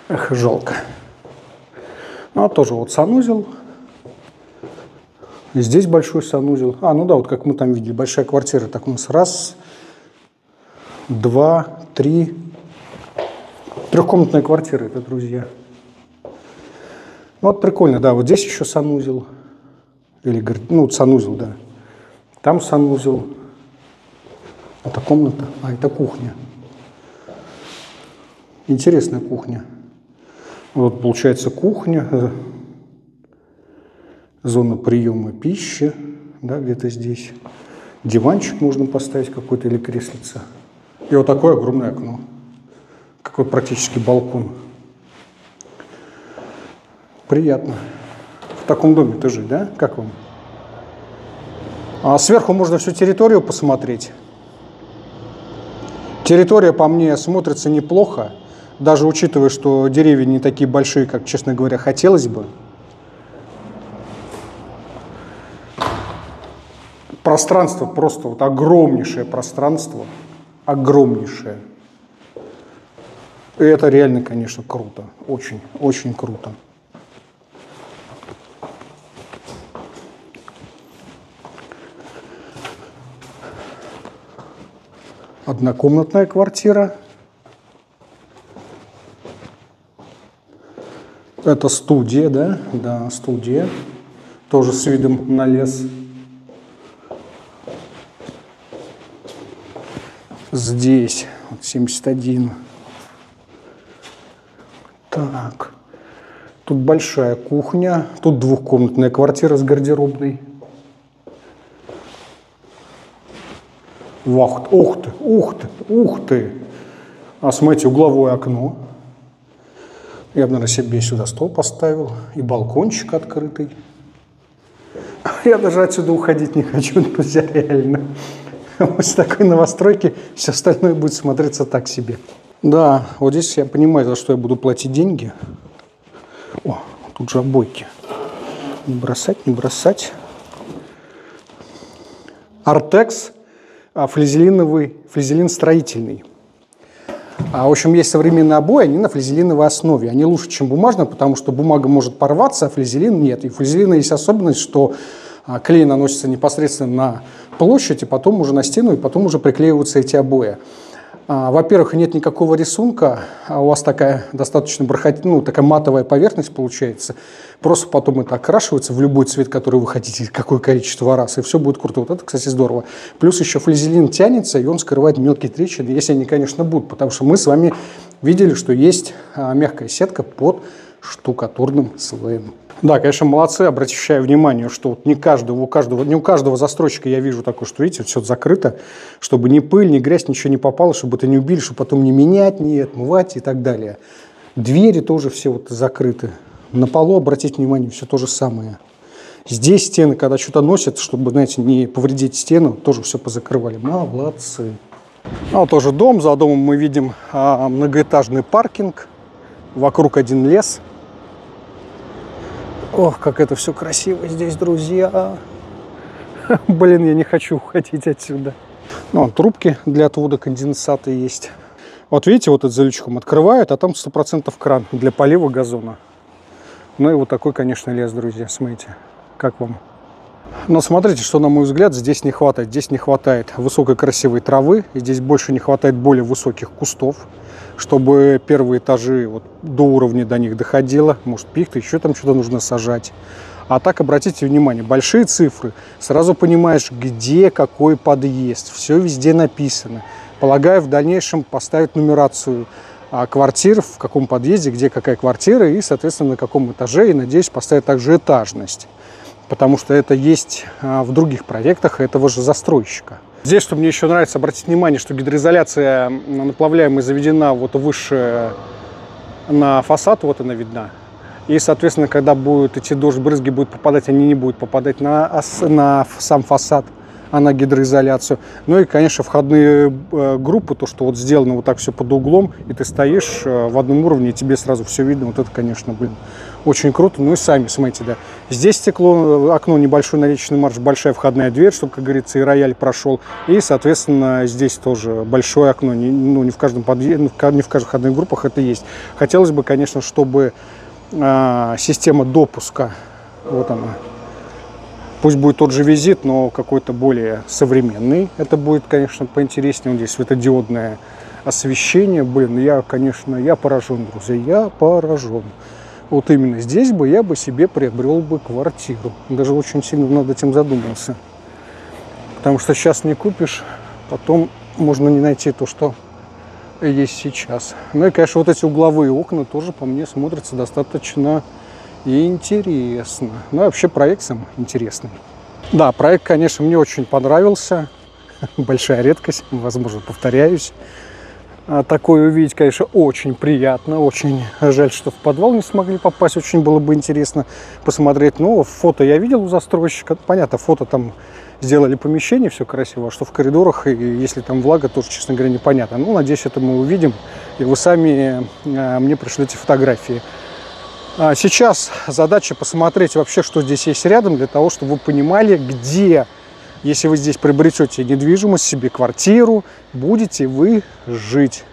Эх, жалко. А тоже вот санузел. Здесь большой санузел. А, ну да, вот как мы там видели, большая квартира. Так у нас раз, два, три. Трехкомнатная квартира, это, друзья. Ну вот прикольно, да, вот здесь еще санузел. Или, ну, санузел, да. Там санузел. Это комната. А, это кухня. Интересная кухня. Вот, получается, кухня, зона приема пищи, да, где-то здесь. Диванчик можно поставить какой-то или креслица. И вот такое огромное окно. Какой практически балкон. Приятно. В таком доме-то жить, да? Как вам? А сверху можно всю территорию посмотреть. Территория, по мне, смотрится неплохо. Даже учитывая, что деревья не такие большие, как, честно говоря, хотелось бы. Пространство просто вот огромнейшее пространство. Огромнейшее. И это реально, конечно, круто. Очень, очень круто. Однокомнатная квартира. Это студия, да? Да, студия. Тоже с видом на лес. Здесь. Вот семьдесят один. Так. Тут большая кухня. Тут двухкомнатная квартира с гардеробной. Вахт. Ух ты, ух ты, ух ты. А смотрите, угловое окно. Я бы, наверное, себе сюда стол поставил. И балкончик открытый. Я даже отсюда уходить не хочу, друзья, реально. После такой новостройки все остальное будет смотреться так себе. Да, вот здесь я понимаю, за что я буду платить деньги. О, Тут же обойки. Не бросать, не бросать. Артекс флизелиновый, флизелин строительный. А, в общем, есть современные обои, они на флизелиновой основе. Они лучше, чем бумажные, потому что бумага может порваться, а флизелин нет. И у флизелина есть особенность, что клей наносится непосредственно на площадь, и потом уже на стену, и потом уже приклеиваются эти обои. Во-первых, нет никакого рисунка, а у вас такая достаточно бархат... ну, такая матовая поверхность получается. Просто потом это окрашивается в любой цвет, который вы хотите, какое количество раз, и все будет круто. Вот это, кстати, здорово. Плюс еще флизелин тянется, и он скрывает мелкие трещины, если они, конечно, будут, потому что мы с вами видели, что есть мягкая сетка под штукатурным слоем. Да, конечно, молодцы. Обращаю внимание, что вот не, каждого, у каждого, не у каждого застройщика я вижу такое, что, видите, все закрыто, чтобы ни пыль, ни грязь, ничего не попало, чтобы это не убили, чтобы потом не менять, не отмывать и так далее. Двери тоже все вот закрыты. На полу, обратите внимание, все то же самое. Здесь стены, когда что-то носят, чтобы, знаете, не повредить стену, тоже все позакрывали. Молодцы. А вот тоже дом. За домом мы видим многоэтажный паркинг. Вокруг один лес. Ох, как это все красиво здесь, друзья. Блин, я не хочу уходить отсюда. Ну, трубки для отвода конденсата есть. Вот видите, вот этот залючком открывают, а там сто процентов кран для полива газона. Ну и вот такой, конечно, лес, друзья. Смотрите, как вам. Но смотрите, что, на мой взгляд, здесь не хватает. Здесь не хватает высокой красивой травы. И здесь больше не хватает более высоких кустов, чтобы первые этажи вот до уровня до них доходило. Может, пихты, еще там что-то нужно сажать. А так, обратите внимание, большие цифры. Сразу понимаешь, где какой подъезд. Все везде написано. Полагаю, в дальнейшем поставить нумерацию квартир, в каком подъезде, где какая квартира и, соответственно, на каком этаже. И, надеюсь, поставить также этажность. Потому что это есть в других проектах этого же застройщика. Здесь, что мне еще нравится, обратить внимание, что гидроизоляция наплавляемая заведена вот выше на фасад, вот она видна. И, соответственно, когда будут идти дождь, брызги будут попадать, они не будут попадать на, на сам фасад, а на гидроизоляцию. Ну и, конечно, входные группы, то, что вот сделано вот так все под углом, и ты стоишь в одном уровне, и тебе сразу все видно. Вот это, конечно, блин, очень круто. Ну и сами, смотрите, да. Здесь стекло, окно, небольшой наличный марш, большая входная дверь, чтобы, как говорится, и рояль прошел. И, соответственно, здесь тоже большое окно. Не, ну, не в каждом подъезде, не в каждой входной группах это есть. Хотелось бы, конечно, чтобы э, система допуска, вот она, пусть будет тот же визит, но какой-то более современный. Это будет, конечно, поинтереснее. Вот здесь светодиодное освещение. Блин, я, конечно, я поражен, друзья, я поражен. Вот именно здесь бы я бы себе приобрел бы квартиру. Даже очень сильно над этим задумался. Потому что сейчас не купишь, потом можно не найти то, что есть сейчас. Ну и, конечно, вот эти угловые окна тоже по мне смотрятся достаточно интересно. Ну и вообще проект сам интересный. Да, проект, конечно, мне очень понравился. Большая редкость, возможно, повторяюсь. Такое увидеть, конечно, очень приятно. Очень жаль, что в подвал не смогли попасть. Очень было бы интересно посмотреть. Но фото я видел у застройщика. Понятно, фото там сделали помещение, все красиво. А что в коридорах, и если там влага, тоже, честно говоря, непонятно. Ну, надеюсь, это мы увидим. И вы сами мне пришлете фотографии. Сейчас задача посмотреть вообще, что здесь есть рядом, для того, чтобы вы понимали, где... Если вы здесь приобретете недвижимость, себе квартиру, будете вы жить.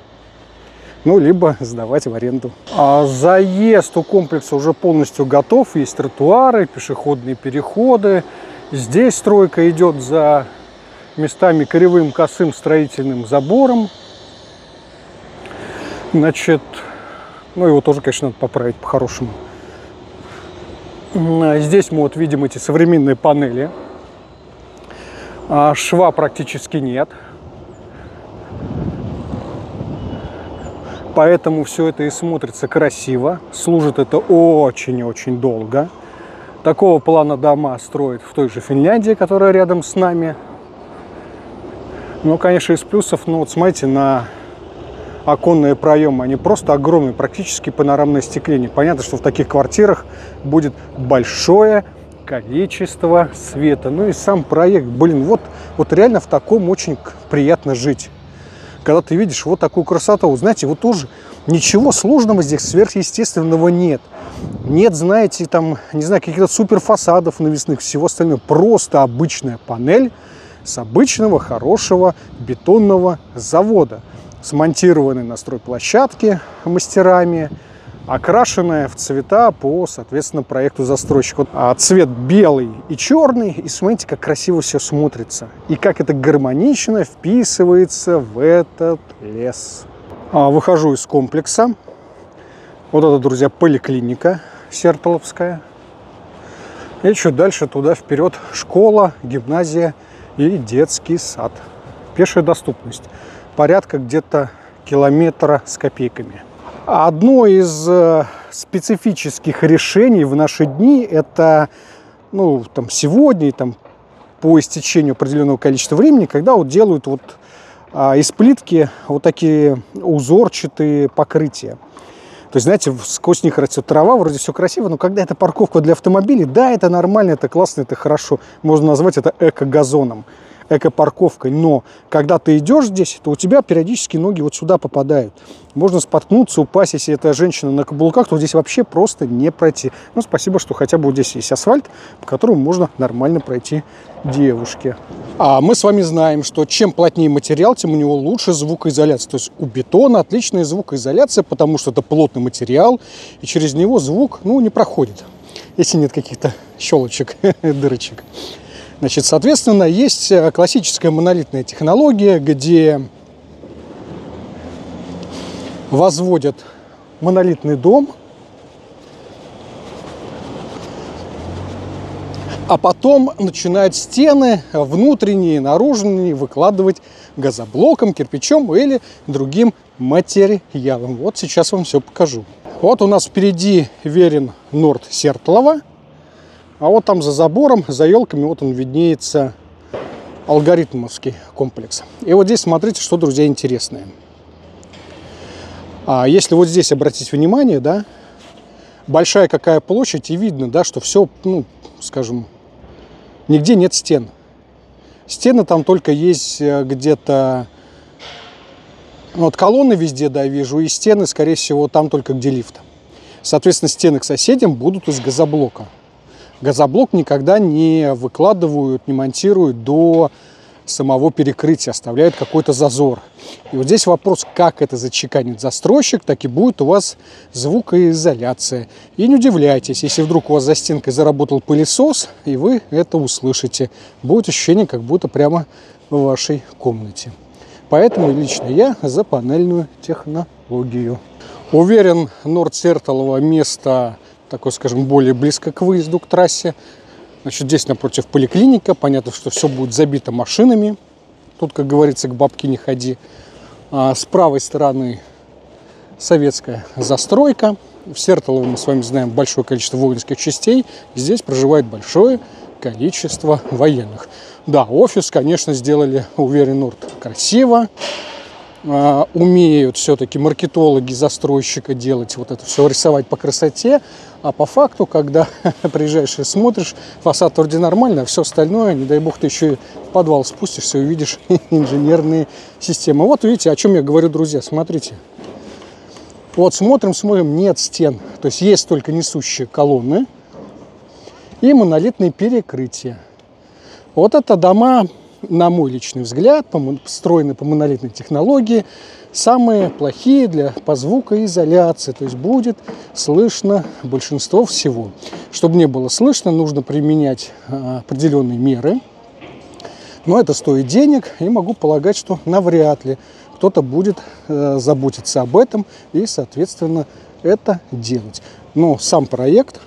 Ну, либо сдавать в аренду. А заезд у комплекса уже полностью готов. Есть тротуары, пешеходные переходы. Здесь стройка идет за местами кривым, косым строительным забором. Значит, ну, его тоже, конечно, надо поправить по-хорошему. Здесь мы вот видим эти современные панели. Шва практически нет. Поэтому все это и смотрится красиво. Служит это очень-очень долго. Такого плана дома строят в той же Финляндии, которая рядом с нами. Ну, конечно, из плюсов, ну вот смотрите, на оконные проемы, они просто огромные, практически панорамное остекление. Понятно, что в таких квартирах будет большое количество света. Ну и сам проект, блин, вот, вот реально в таком очень приятно жить. Когда ты видишь вот такую красоту, знаете, вот тоже Ничего сложного здесь сверхъестественного нет. Нет, знаете, там, не знаю, каких-то суперфасадов навесных, всего остального. Просто обычная панель с обычного хорошего бетонного завода. Смонтированная на стройплощадке мастерами, окрашенная в цвета по, соответственно, проекту застройщика. А цвет белый и черный. И смотрите, как красиво все смотрится. И как это гармонично вписывается в этот лес. А, выхожу из комплекса. Вот это, друзья, поликлиника сертоловская. И чуть дальше туда вперед школа, гимназия и детский сад. Пешая доступность. Порядка где-то километра с копейками. Одно из специфических решений в наши дни это, ну, там, сегодня, там, по истечению определенного количества времени, когда вот делают вот а, из плитки вот такие узорчатые покрытия. То есть, знаете, сквозь них растет трава, вроде все красиво, но когда это парковка для автомобилей, да, это нормально, это классно, это хорошо. Можно назвать это эко-газоном, эко-парковкой, но когда ты идешь здесь, то у тебя периодически ноги вот сюда попадают. Можно споткнуться, упасть, если эта женщина на каблуках, то здесь вообще просто не пройти. Ну, спасибо, что хотя бы вот здесь есть асфальт, по которому можно нормально пройти девушке. А мы с вами знаем, что чем плотнее материал, тем у него лучше звукоизоляция. То есть у бетона отличная звукоизоляция, потому что это плотный материал, и через него звук, ну, не проходит, если нет каких-то щелочек, дырочек. Значит, соответственно, есть классическая монолитная технология, где возводят монолитный дом, а потом начинают стены внутренние, наружные выкладывать газоблоком, кирпичом или другим материалом. Вот сейчас вам все покажу. Вот у нас впереди Верен Норд Сертолово. А вот там за забором, за елками, вот он виднеется алгоритмовский комплекс. И вот здесь смотрите, что, друзья, интересное. А если вот здесь обратить внимание, да, большая какая площадь, и видно, да, что все, ну, скажем, нигде нет стен. Стены там только есть где-то... Вот колонны везде, да, вижу, и стены, скорее всего, там только где лифт. Соответственно, стены к соседям будут из газоблока. Газоблок никогда не выкладывают, не монтируют до самого перекрытия, оставляют какой-то зазор. И вот здесь вопрос, как это зачеканит застройщик, так и будет у вас звукоизоляция. И не удивляйтесь, если вдруг у вас за стенкой заработал пылесос, и вы это услышите. Будет ощущение, как будто прямо в вашей комнате. Поэтому лично я за панельную технологию. Уверен, Норд Сертолово место... такой, скажем, более близко к выезду, к трассе. Значит, здесь напротив поликлиника. Понятно, что все будет забито машинами. Тут, как говорится, к бабке не ходи. А с правой стороны советская застройка. В Сертолово мы с вами знаем большое количество воинских частей. Здесь проживает большое количество военных. Да, офис, конечно, сделали, уверен, Норд красиво. А, умеют все-таки маркетологи застройщика делать вот это все, рисовать по красоте. А по факту, когда приезжаешь и смотришь, фасад вроде нормально, а все остальное, не дай бог, ты еще и в подвал спустишься и увидишь инженерные системы. Вот видите, о чем я говорю, друзья, смотрите. Вот смотрим, смотрим, нет стен. То есть есть только несущие колонны и монолитные перекрытия. Вот это дома, на мой личный взгляд, построены по монолитной технологии, самые плохие для по звукоизоляции, то есть будет слышно большинство всего. Чтобы не было слышно, нужно применять а, определенные меры, но это стоит денег, и могу полагать, что навряд ли кто-то будет а, заботиться об этом и, соответственно, это делать. Но сам проект,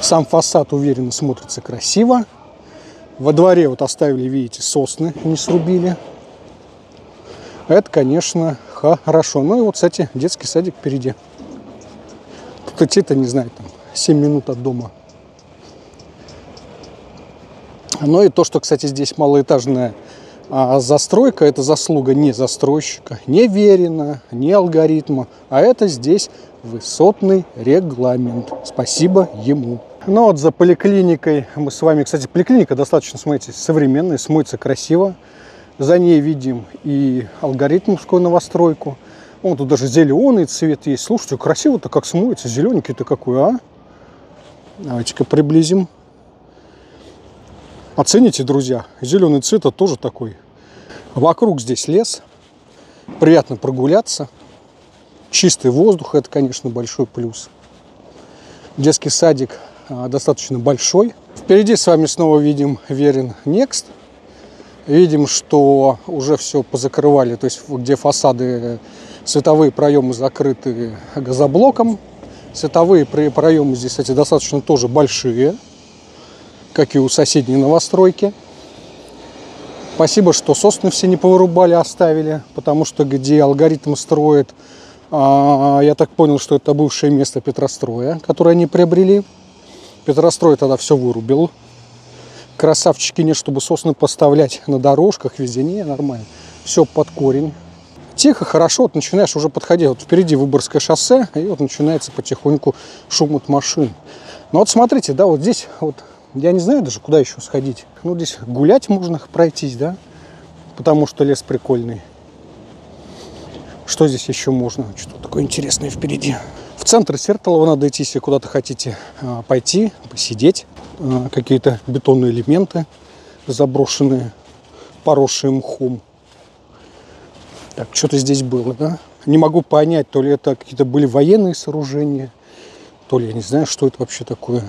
сам фасад уверенно смотрится красиво. Во дворе вот оставили, видите, сосны не срубили. Это, конечно, хорошо. Ну и вот, кстати, детский садик впереди. Тут идти-то, не знаю, там, семь минут от дома. Ну и то, что, кстати, здесь малоэтажная а, застройка, это заслуга не застройщика, не Верена, не алгоритма, а это здесь высотный регламент. Спасибо ему. Ну вот за поликлиникой мы с вами, кстати, поликлиника достаточно, смотрите, современная, смоется красиво. За ней видим и алгоритмовскую новостройку. Вон тут даже зеленый цвет есть. Слушайте, красиво-то как смоется. Зелененький-то какой, а? Давайте-ка приблизим. Оцените, друзья. Зеленый цвет тоже такой. Вокруг здесь лес. Приятно прогуляться. Чистый воздух, это, конечно, большой плюс. Детский садик достаточно большой. Впереди с вами снова видим Верен Next. Видим, что уже все позакрывали, то есть где фасады, световые проемы закрыты газоблоком. Световые проемы здесь, кстати, достаточно тоже большие, как и у соседней новостройки. Спасибо, что сосны все не повырубали, оставили, потому что где алгоритм строит, я так понял, что это бывшее место Петростроя, которое они приобрели. Петрострой тогда все вырубил. Красавчики, не чтобы сосны поставлять на дорожках, везде, не, нормально. Все под корень. Тихо, хорошо, вот начинаешь уже подходить. Вот впереди Выборгское шоссе, и вот начинается потихоньку шум от машин. Ну вот смотрите, да, вот здесь, вот я не знаю даже, куда еще сходить. Ну здесь гулять можно, пройтись, да, потому что лес прикольный. Что здесь еще можно? Что-то такое интересное впереди. В центр Сертолово надо идти, если куда-то хотите пойти, посидеть. Какие-то бетонные элементы, заброшенные, поросшие мхом. Так, что-то здесь было, да? Не могу понять, то ли это какие-то были военные сооружения, то ли я не знаю, что это вообще такое.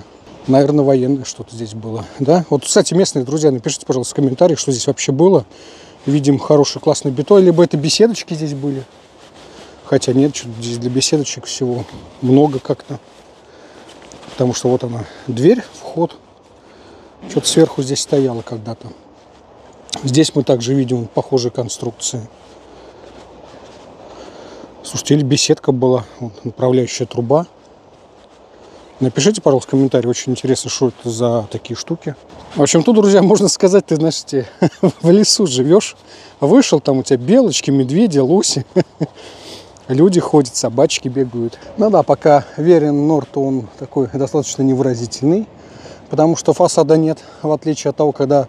Наверное, военное что-то здесь было, да? Вот, кстати, местные друзья, напишите, пожалуйста, в комментариях, что здесь вообще было. Видим хороший, классный бетон, либо это беседочки здесь были. Хотя нет, что здесь для беседочек всего много как-то. Потому что вот она, дверь, вход. Что-то сверху здесь стояло когда-то. Здесь мы также видим похожие конструкции. Слушайте, или беседка была, вот, направляющая труба. Напишите, пожалуйста, в комментарии, очень интересно, что это за такие штуки. В общем, тут, друзья, можно сказать, ты, знаешь, в лесу живешь, вышел, там у тебя белочки, медведи, лоси, люди ходят, собачки бегают. Ну да, пока Верен Норд, он такой достаточно невыразительный, потому что фасада нет, в отличие от того, когда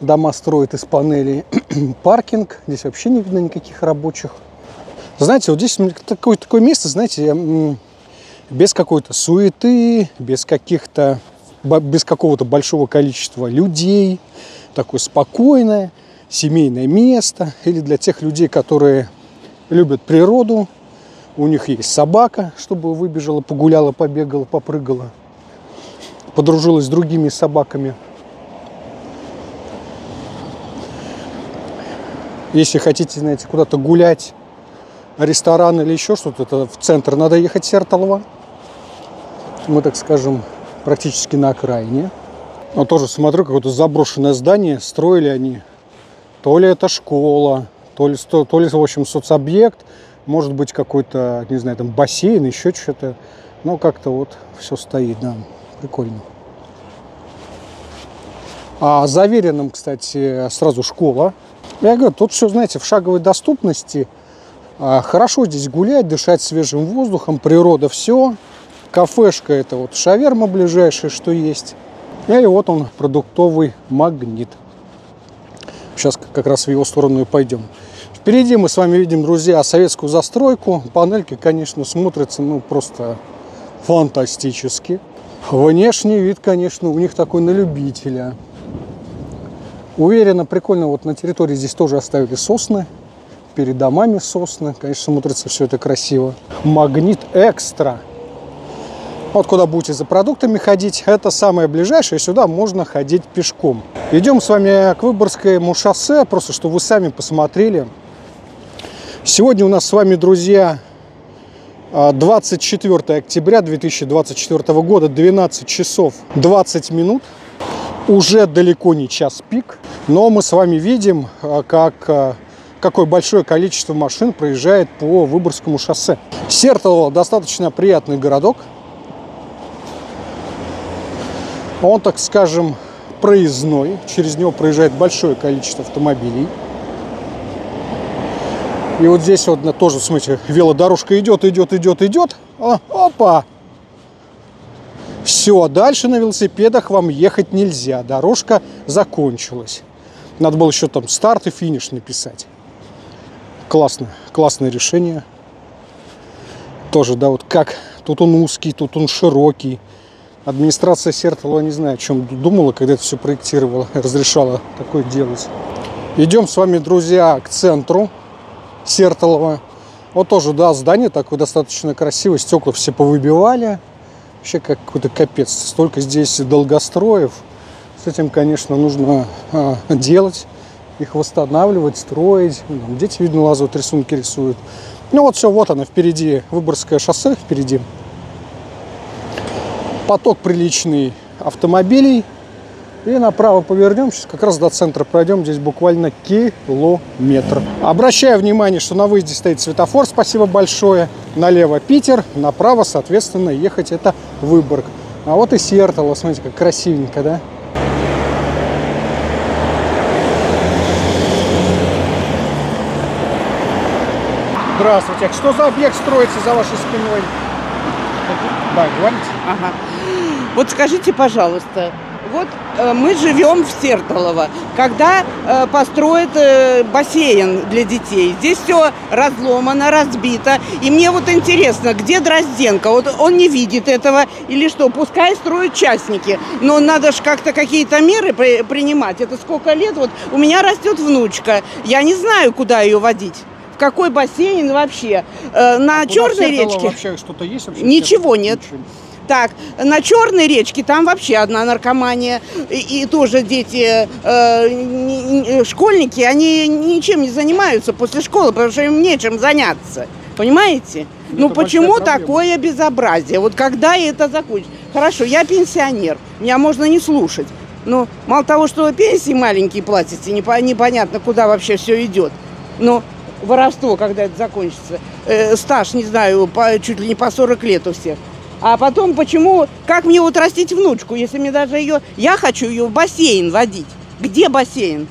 дома строят из панелей. Паркинг, здесь вообще не видно никаких рабочих. Знаете, вот здесь такое, такое место, знаете, без какой-то суеты, без каких-то, без какого-то большого количества людей. Такое спокойное, семейное место. Или для тех людей, которые любят природу. У них есть собака, чтобы выбежала, погуляла, побегала, попрыгала. Подружилась с другими собаками. Если хотите, знаете, куда-то гулять, ресторан или еще что-то, это в центр надо ехать Сертолово. Мы, так скажем, практически на окраине. Но тоже смотрю, какое-то заброшенное здание. Строили они. То ли это школа, то ли, то ли в общем, соцобъект. Может быть, какой-то, не знаю, там бассейн, еще что-то. Но как-то вот все стоит, да. Прикольно. А за Вереном, кстати, сразу школа. Я говорю, тут все, знаете, в шаговой доступности. Хорошо здесь гулять, дышать свежим воздухом, природа, все. Кафешка, это вот шаверма ближайшая, что есть. И вот он, продуктовый магнит. Сейчас как раз в его сторону и пойдем. Впереди мы с вами видим, друзья, советскую застройку. Панельки, конечно, смотрятся, ну, просто фантастически. Внешний вид, конечно, у них такой на любителя. Уверенно, прикольно, вот на территории здесь тоже оставили сосны. Перед домами сосны. Конечно, смотрится все это красиво. Магнит Экстра. Вот куда будете за продуктами ходить, это самое ближайшее. Сюда можно ходить пешком. Идем с вами к Выборгскому шоссе, просто чтобы вы сами посмотрели. Сегодня у нас с вами, друзья, двадцать четвёртое октября две тысячи двадцать четвёртого года, двенадцать часов двадцать минут. Уже далеко не час пик. Но мы с вами видим, как... какое большое количество машин проезжает по Выборгскому шоссе. Сертолово достаточно приятный городок. Он, так скажем, проездной. Через него проезжает большое количество автомобилей. И вот здесь вот тоже, смотрите, велодорожка идет, идет, идет, идет. А, опа! Все, дальше на велосипедах вам ехать нельзя. Дорожка закончилась. Надо было еще там старт и финиш написать. Классно, классное решение. тоже, да, вот как. Тут он узкий, тут он широкий. Администрация Сертолово не знаю, о чем думала, когда это все проектировала, разрешала такое делать. Идем с вами, друзья, к центру Сертолово. Вот тоже, да, здание такое достаточно красивое, стекла все повыбивали. Вообще как какой-то капец, столько здесь долгостроев. С этим, конечно, нужно а, делать, их восстанавливать, строить. Дети, видно, лазают, рисунки рисуют. Ну вот все, вот она впереди, Выборгское шоссе впереди. Поток приличный автомобилей. И направо повернем, сейчас как раз до центра пройдем, здесь буквально километр. Обращаю внимание, что на выезде стоит светофор, спасибо большое. Налево Питер, направо, соответственно, ехать это Выборг. А вот и Сертолово, смотрите, как красивенько, да? Здравствуйте, что за объект строится за вашей спиной? Да, говорите. Ага. Вот скажите, пожалуйста. Вот э, мы живем в Сертолово, когда э, построят э, бассейн для детей. Здесь все разломано, разбито. И мне вот интересно, где Дрозденко? Вот он не видит этого или что? Пускай строят частники. Но надо же как-то какие-то меры при, принимать. Это сколько лет? Вот у меня растет внучка. Я не знаю, куда ее водить. В какой бассейн вообще? Э, на а Черной речке? Вообще что-то есть? Вообще ничего что-то? Нет. Ничего. Так, на Черной речке там вообще одна наркомания. И, и тоже дети, э, не, школьники, они ничем не занимаются после школы, потому что им нечем заняться. Понимаете? Ну, ну почему такое безобразие? Вот когда это закончится? Хорошо, я пенсионер, меня можно не слушать. Но мало того, что пенсии маленькие платите, непонятно, куда вообще все идет. Но воровство, когда это закончится, э, стаж, не знаю, по, чуть ли не по сорок лет у всех. А потом, почему, как мне вот растить внучку, если мне даже ее... Я хочу ее в бассейн водить. Где бассейн?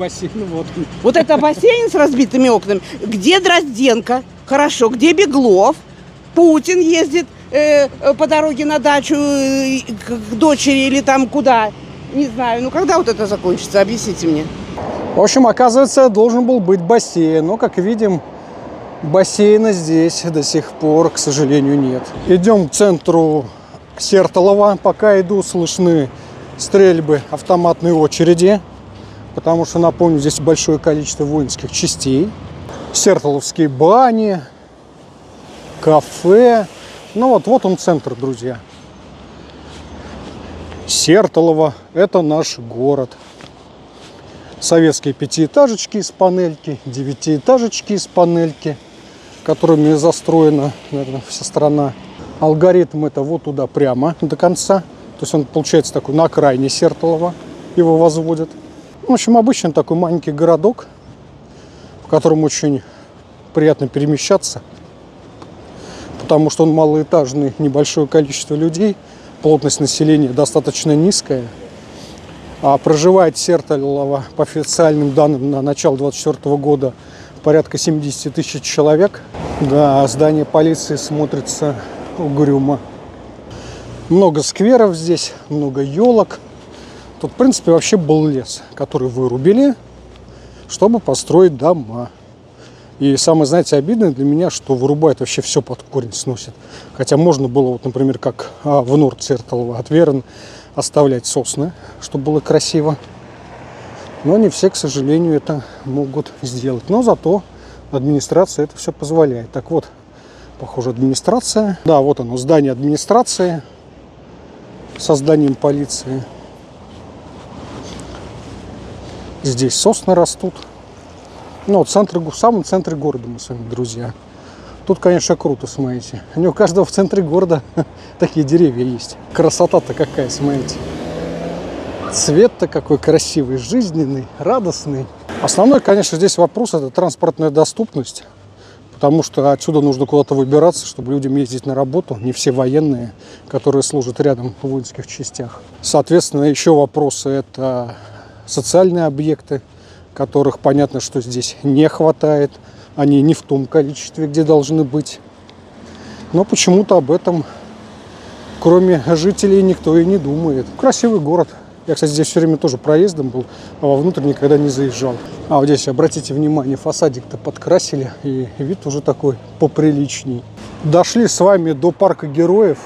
Бассейн, вот. Вот это бассейн с разбитыми окнами. Где Дрозденко? Хорошо. Где Беглов? Путин ездит э, по дороге на дачу э, к дочери или там куда? Не знаю. Ну, когда вот это закончится? Объясните мне. В общем, оказывается, должен был быть бассейн. Но, как видим... Бассейна здесь до сих пор, к сожалению, нет. Идем к центру Сертолова. Пока иду, слышны стрельбы автоматной очереди, потому что, напомню, здесь большое количество воинских частей. Сертоловские бани, кафе. Ну вот, вот он центр, друзья. Сертолово – это наш город. Советские пятиэтажечки из панельки, девятиэтажечки из панельки, которыми застроена, наверное, вся страна. Алгоритм это вот туда прямо до конца. То есть он получается такой на окраине Сертолова, его возводят. В общем, обычно такой маленький городок, в котором очень приятно перемещаться, потому что он малоэтажный, небольшое количество людей, плотность населения достаточно низкая. А проживает Сертолово, по официальным данным, на начало две тысячи двадцать четвёртого года порядка семьдесят тысяч человек. Да, здание полиции смотрится угрюмо. Много скверов здесь, много елок. Тут, в принципе, вообще был лес, который вырубили, чтобы построить дома. И самое, знаете, обидное для меня, что вырубают вообще все под корень, сносят. Хотя можно было, вот, например, как в Норд Сертолово от Верен, оставлять сосны, чтобы было красиво. Но не все, к сожалению, это могут сделать. Но зато администрация это все позволяет. Так вот, похоже, администрация. Да, вот оно, здание администрации со зданием полиции. Здесь сосны растут. Ну, вот центр, в самом центре города мы с вами, друзья. Тут, конечно, круто, смотрите. У него каждого в центре города такие деревья есть. Красота-то какая, смотрите. Цвет-то какой красивый, жизненный, радостный. Основной, конечно, здесь вопрос – это транспортная доступность. Потому что отсюда нужно куда-то выбираться, чтобы людям ездить на работу. Не все военные, которые служат рядом в воинских частях. Соответственно, еще вопросы – это социальные объекты, которых понятно, что здесь не хватает. Они не в том количестве, где должны быть. Но почему-то об этом, кроме жителей, никто и не думает. Красивый город. Я, кстати, здесь все время тоже проездом был, а вовнутрь никогда не заезжал. А вот здесь, обратите внимание, фасадик-то подкрасили, и вид уже такой поприличней. Дошли с вами до Парка Героев.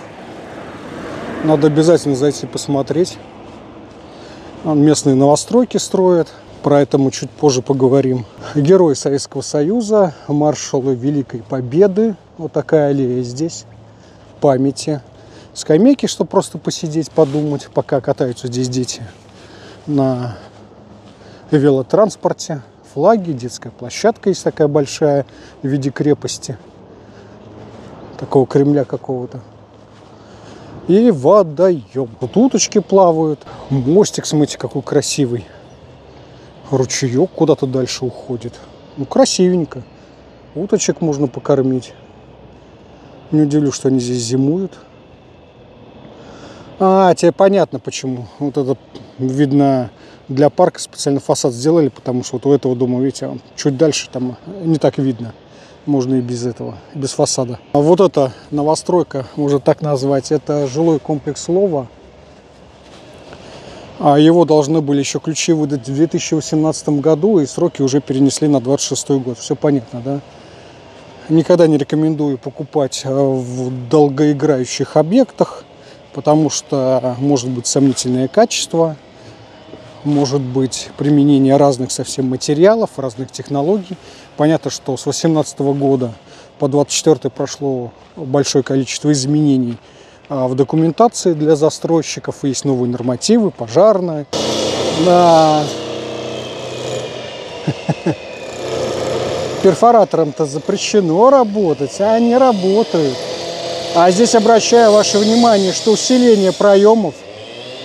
Надо обязательно зайти посмотреть. Местные новостройки строят, про это мы чуть позже поговорим. Герои Советского Союза, маршалы Великой Победы. Вот такая аллея здесь, памяти. Скамейки, чтобы просто посидеть, подумать, пока катаются здесь дети на велотранспорте. Флаги, детская площадка есть такая большая в виде крепости. Такого Кремля какого-то. И водоем. Тут уточки плавают. Мостик, смотрите, какой красивый. Ручеек куда-то дальше уходит. Ну, красивенько. Уточек можно покормить. Не удивлюсь, что они здесь зимуют. А, тебе понятно, почему. Вот это, видно, для парка специально фасад сделали, потому что вот у этого дома, видите, чуть дальше там не так видно. Можно и без этого, без фасада. А вот эта новостройка, можно так назвать, это жилой комплекс «Лова». А его должны были еще ключи выдать в две тысячи восемнадцатом году, и сроки уже перенесли на двадцать шестой год. Все понятно, да? Никогда не рекомендую покупать в долгоиграющих объектах, потому что может быть сомнительное качество, может быть применение разных совсем материалов, разных технологий. Понятно, что с две тысячи восемнадцатого года по две тысячи двадцать четвёртый прошло большое количество изменений в документации для застройщиков. Есть новые нормативы, пожарные. Да. Перфораторам-то запрещено работать, а они работают. А здесь обращаю ваше внимание, что усиление проемов.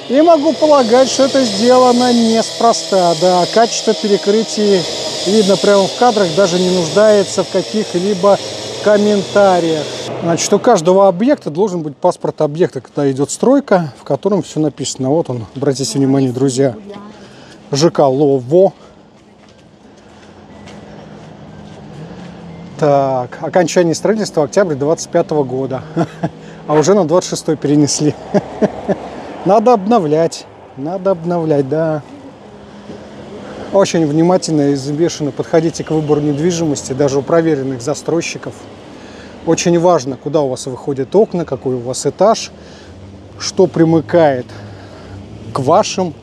И могу полагать, что это сделано неспроста. Да, качество перекрытий видно прямо в кадрах, даже не нуждается в каких-либо комментариях. Значит, у каждого объекта должен быть паспорт объекта, когда идет стройка, в котором все написано. Вот он, обратите внимание, друзья. ЖК Лово. Так, окончание строительства октябрь две тысячи двадцать пятого года. А уже на двадцать шестой перенесли. Надо обновлять, надо обновлять, да. Очень внимательно и взвешенно подходите к выбору недвижимости, даже у проверенных застройщиков. Очень важно, куда у вас выходят окна, какой у вас этаж, что примыкает к, вашим,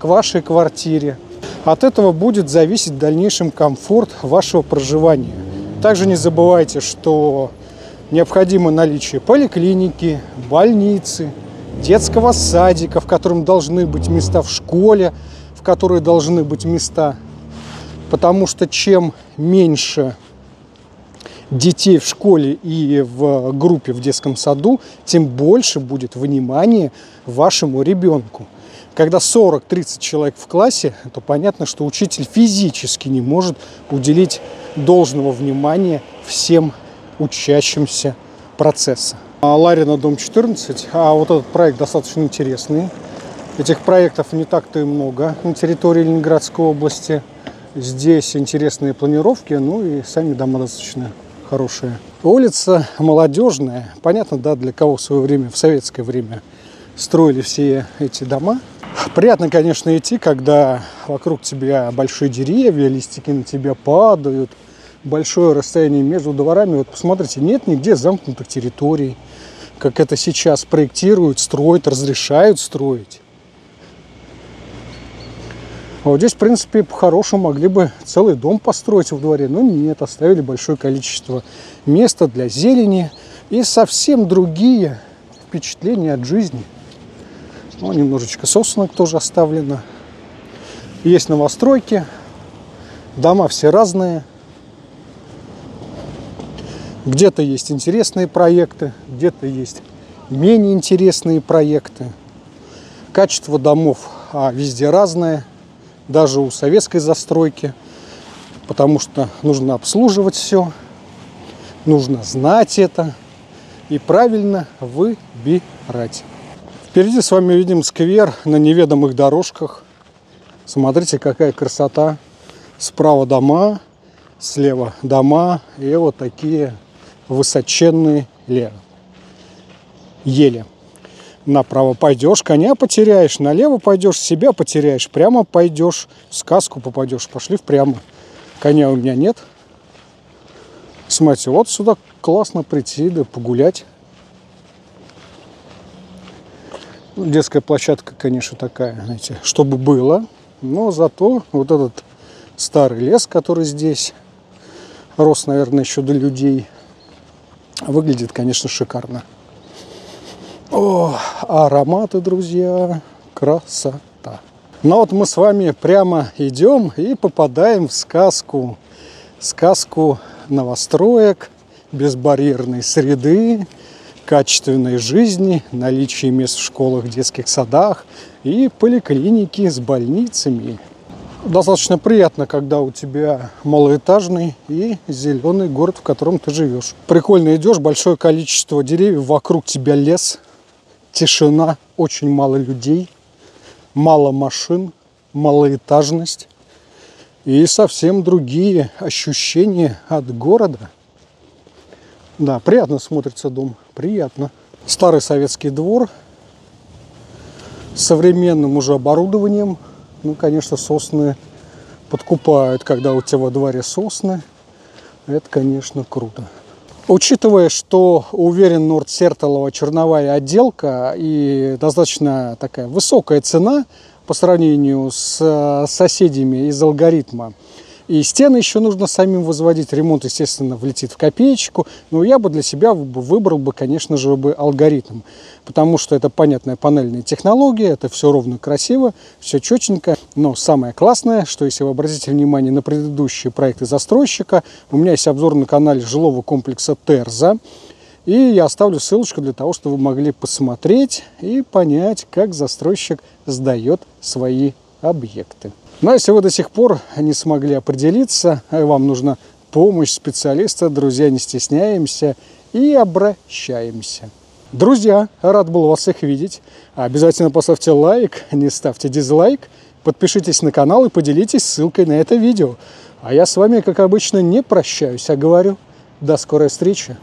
к вашей квартире. От этого будет зависеть в дальнейшем комфорт вашего проживания. Также не забывайте, что необходимо наличие поликлиники, больницы, детского садика, в котором должны быть места в школе, в которой должны быть места, потому что чем меньше детей в школе и в группе в детском саду, тем больше будет внимания вашему ребенку. Когда сорок-тридцать человек в классе, то понятно, что учитель физически не может уделить должного внимания всем учащимся процесса. Ларина, дом четырнадцать. А вот этот проект достаточно интересный. Этих проектов не так-то и много на территории Ленинградской области. Здесь интересные планировки, ну и сами дома достаточно хорошие. Улица Молодежная. Понятно, да, для кого в свое время, в советское время строили все эти дома. Приятно, конечно, идти, когда вокруг тебя большие деревья, листики на тебя падают. Большое расстояние между дворами. Вот посмотрите, нет нигде замкнутых территорий, как это сейчас проектируют, строят, разрешают строить. А вот здесь, в принципе, по-хорошему могли бы целый дом построить во дворе, но нет, оставили большое количество места для зелени и совсем другие впечатления от жизни. Ну, немножечко сосенок тоже оставлено. Есть новостройки, дома все разные. Где-то есть интересные проекты, где-то есть менее интересные проекты. Качество домов а, везде разное, даже у советской застройки, потому что нужно обслуживать все, нужно знать это и правильно выбирать. Впереди с вами видим сквер на неведомых дорожках. Смотрите, какая красота. Справа дома, слева дома и вот такие высоченные ели. Направо пойдешь, коня потеряешь, налево пойдешь, себя потеряешь, прямо пойдешь, в сказку попадешь. Пошли впрямо. Коня у меня нет. Смотрите, вот сюда классно прийти, да погулять. Детская площадка, конечно, такая, знаете, чтобы было. Но зато вот этот старый лес, который здесь рос, наверное, еще до людей, выглядит, конечно, шикарно. О, ароматы, друзья, красота. Ну вот мы с вами прямо идем и попадаем в сказку. Сказку новостроек, безбарьерной среды, качественной жизни, наличие мест в школах, детских садах и поликлиники с больницами. Достаточно приятно, когда у тебя малоэтажный и зеленый город, в котором ты живешь. Прикольно идешь, большое количество деревьев, вокруг тебя лес. Тишина, очень мало людей, мало машин, малоэтажность и совсем другие ощущения от города. Да, приятно смотрится дом, приятно. Старый советский двор с современным уже оборудованием. Ну, конечно, сосны подкупают, когда у тебя во дворе сосны. Это, конечно, круто. Учитывая, что у Верен Норд Сертолово черновая отделка и достаточно такая высокая цена по сравнению с соседями из алгоритма, и стены еще нужно самим возводить, ремонт, естественно, влетит в копеечку, но я бы для себя выбрал бы, конечно же, бы алгоритм, потому что это понятная панельная технология, это все ровно красиво, все четенько, но самое классное, что если вы обратите внимание на предыдущие проекты застройщика, у меня есть обзор на канале жилого комплекса Терза, и я оставлю ссылочку для того, чтобы вы могли посмотреть и понять, как застройщик сдает свои объекты. Но если вы до сих пор не смогли определиться, и вам нужна помощь специалиста, друзья, не стесняемся и обращаемся. Друзья, рад был вас их видеть. Обязательно поставьте лайк, не ставьте дизлайк, подпишитесь на канал и поделитесь ссылкой на это видео. А я с вами, как обычно, не прощаюсь, а говорю до скорой встречи.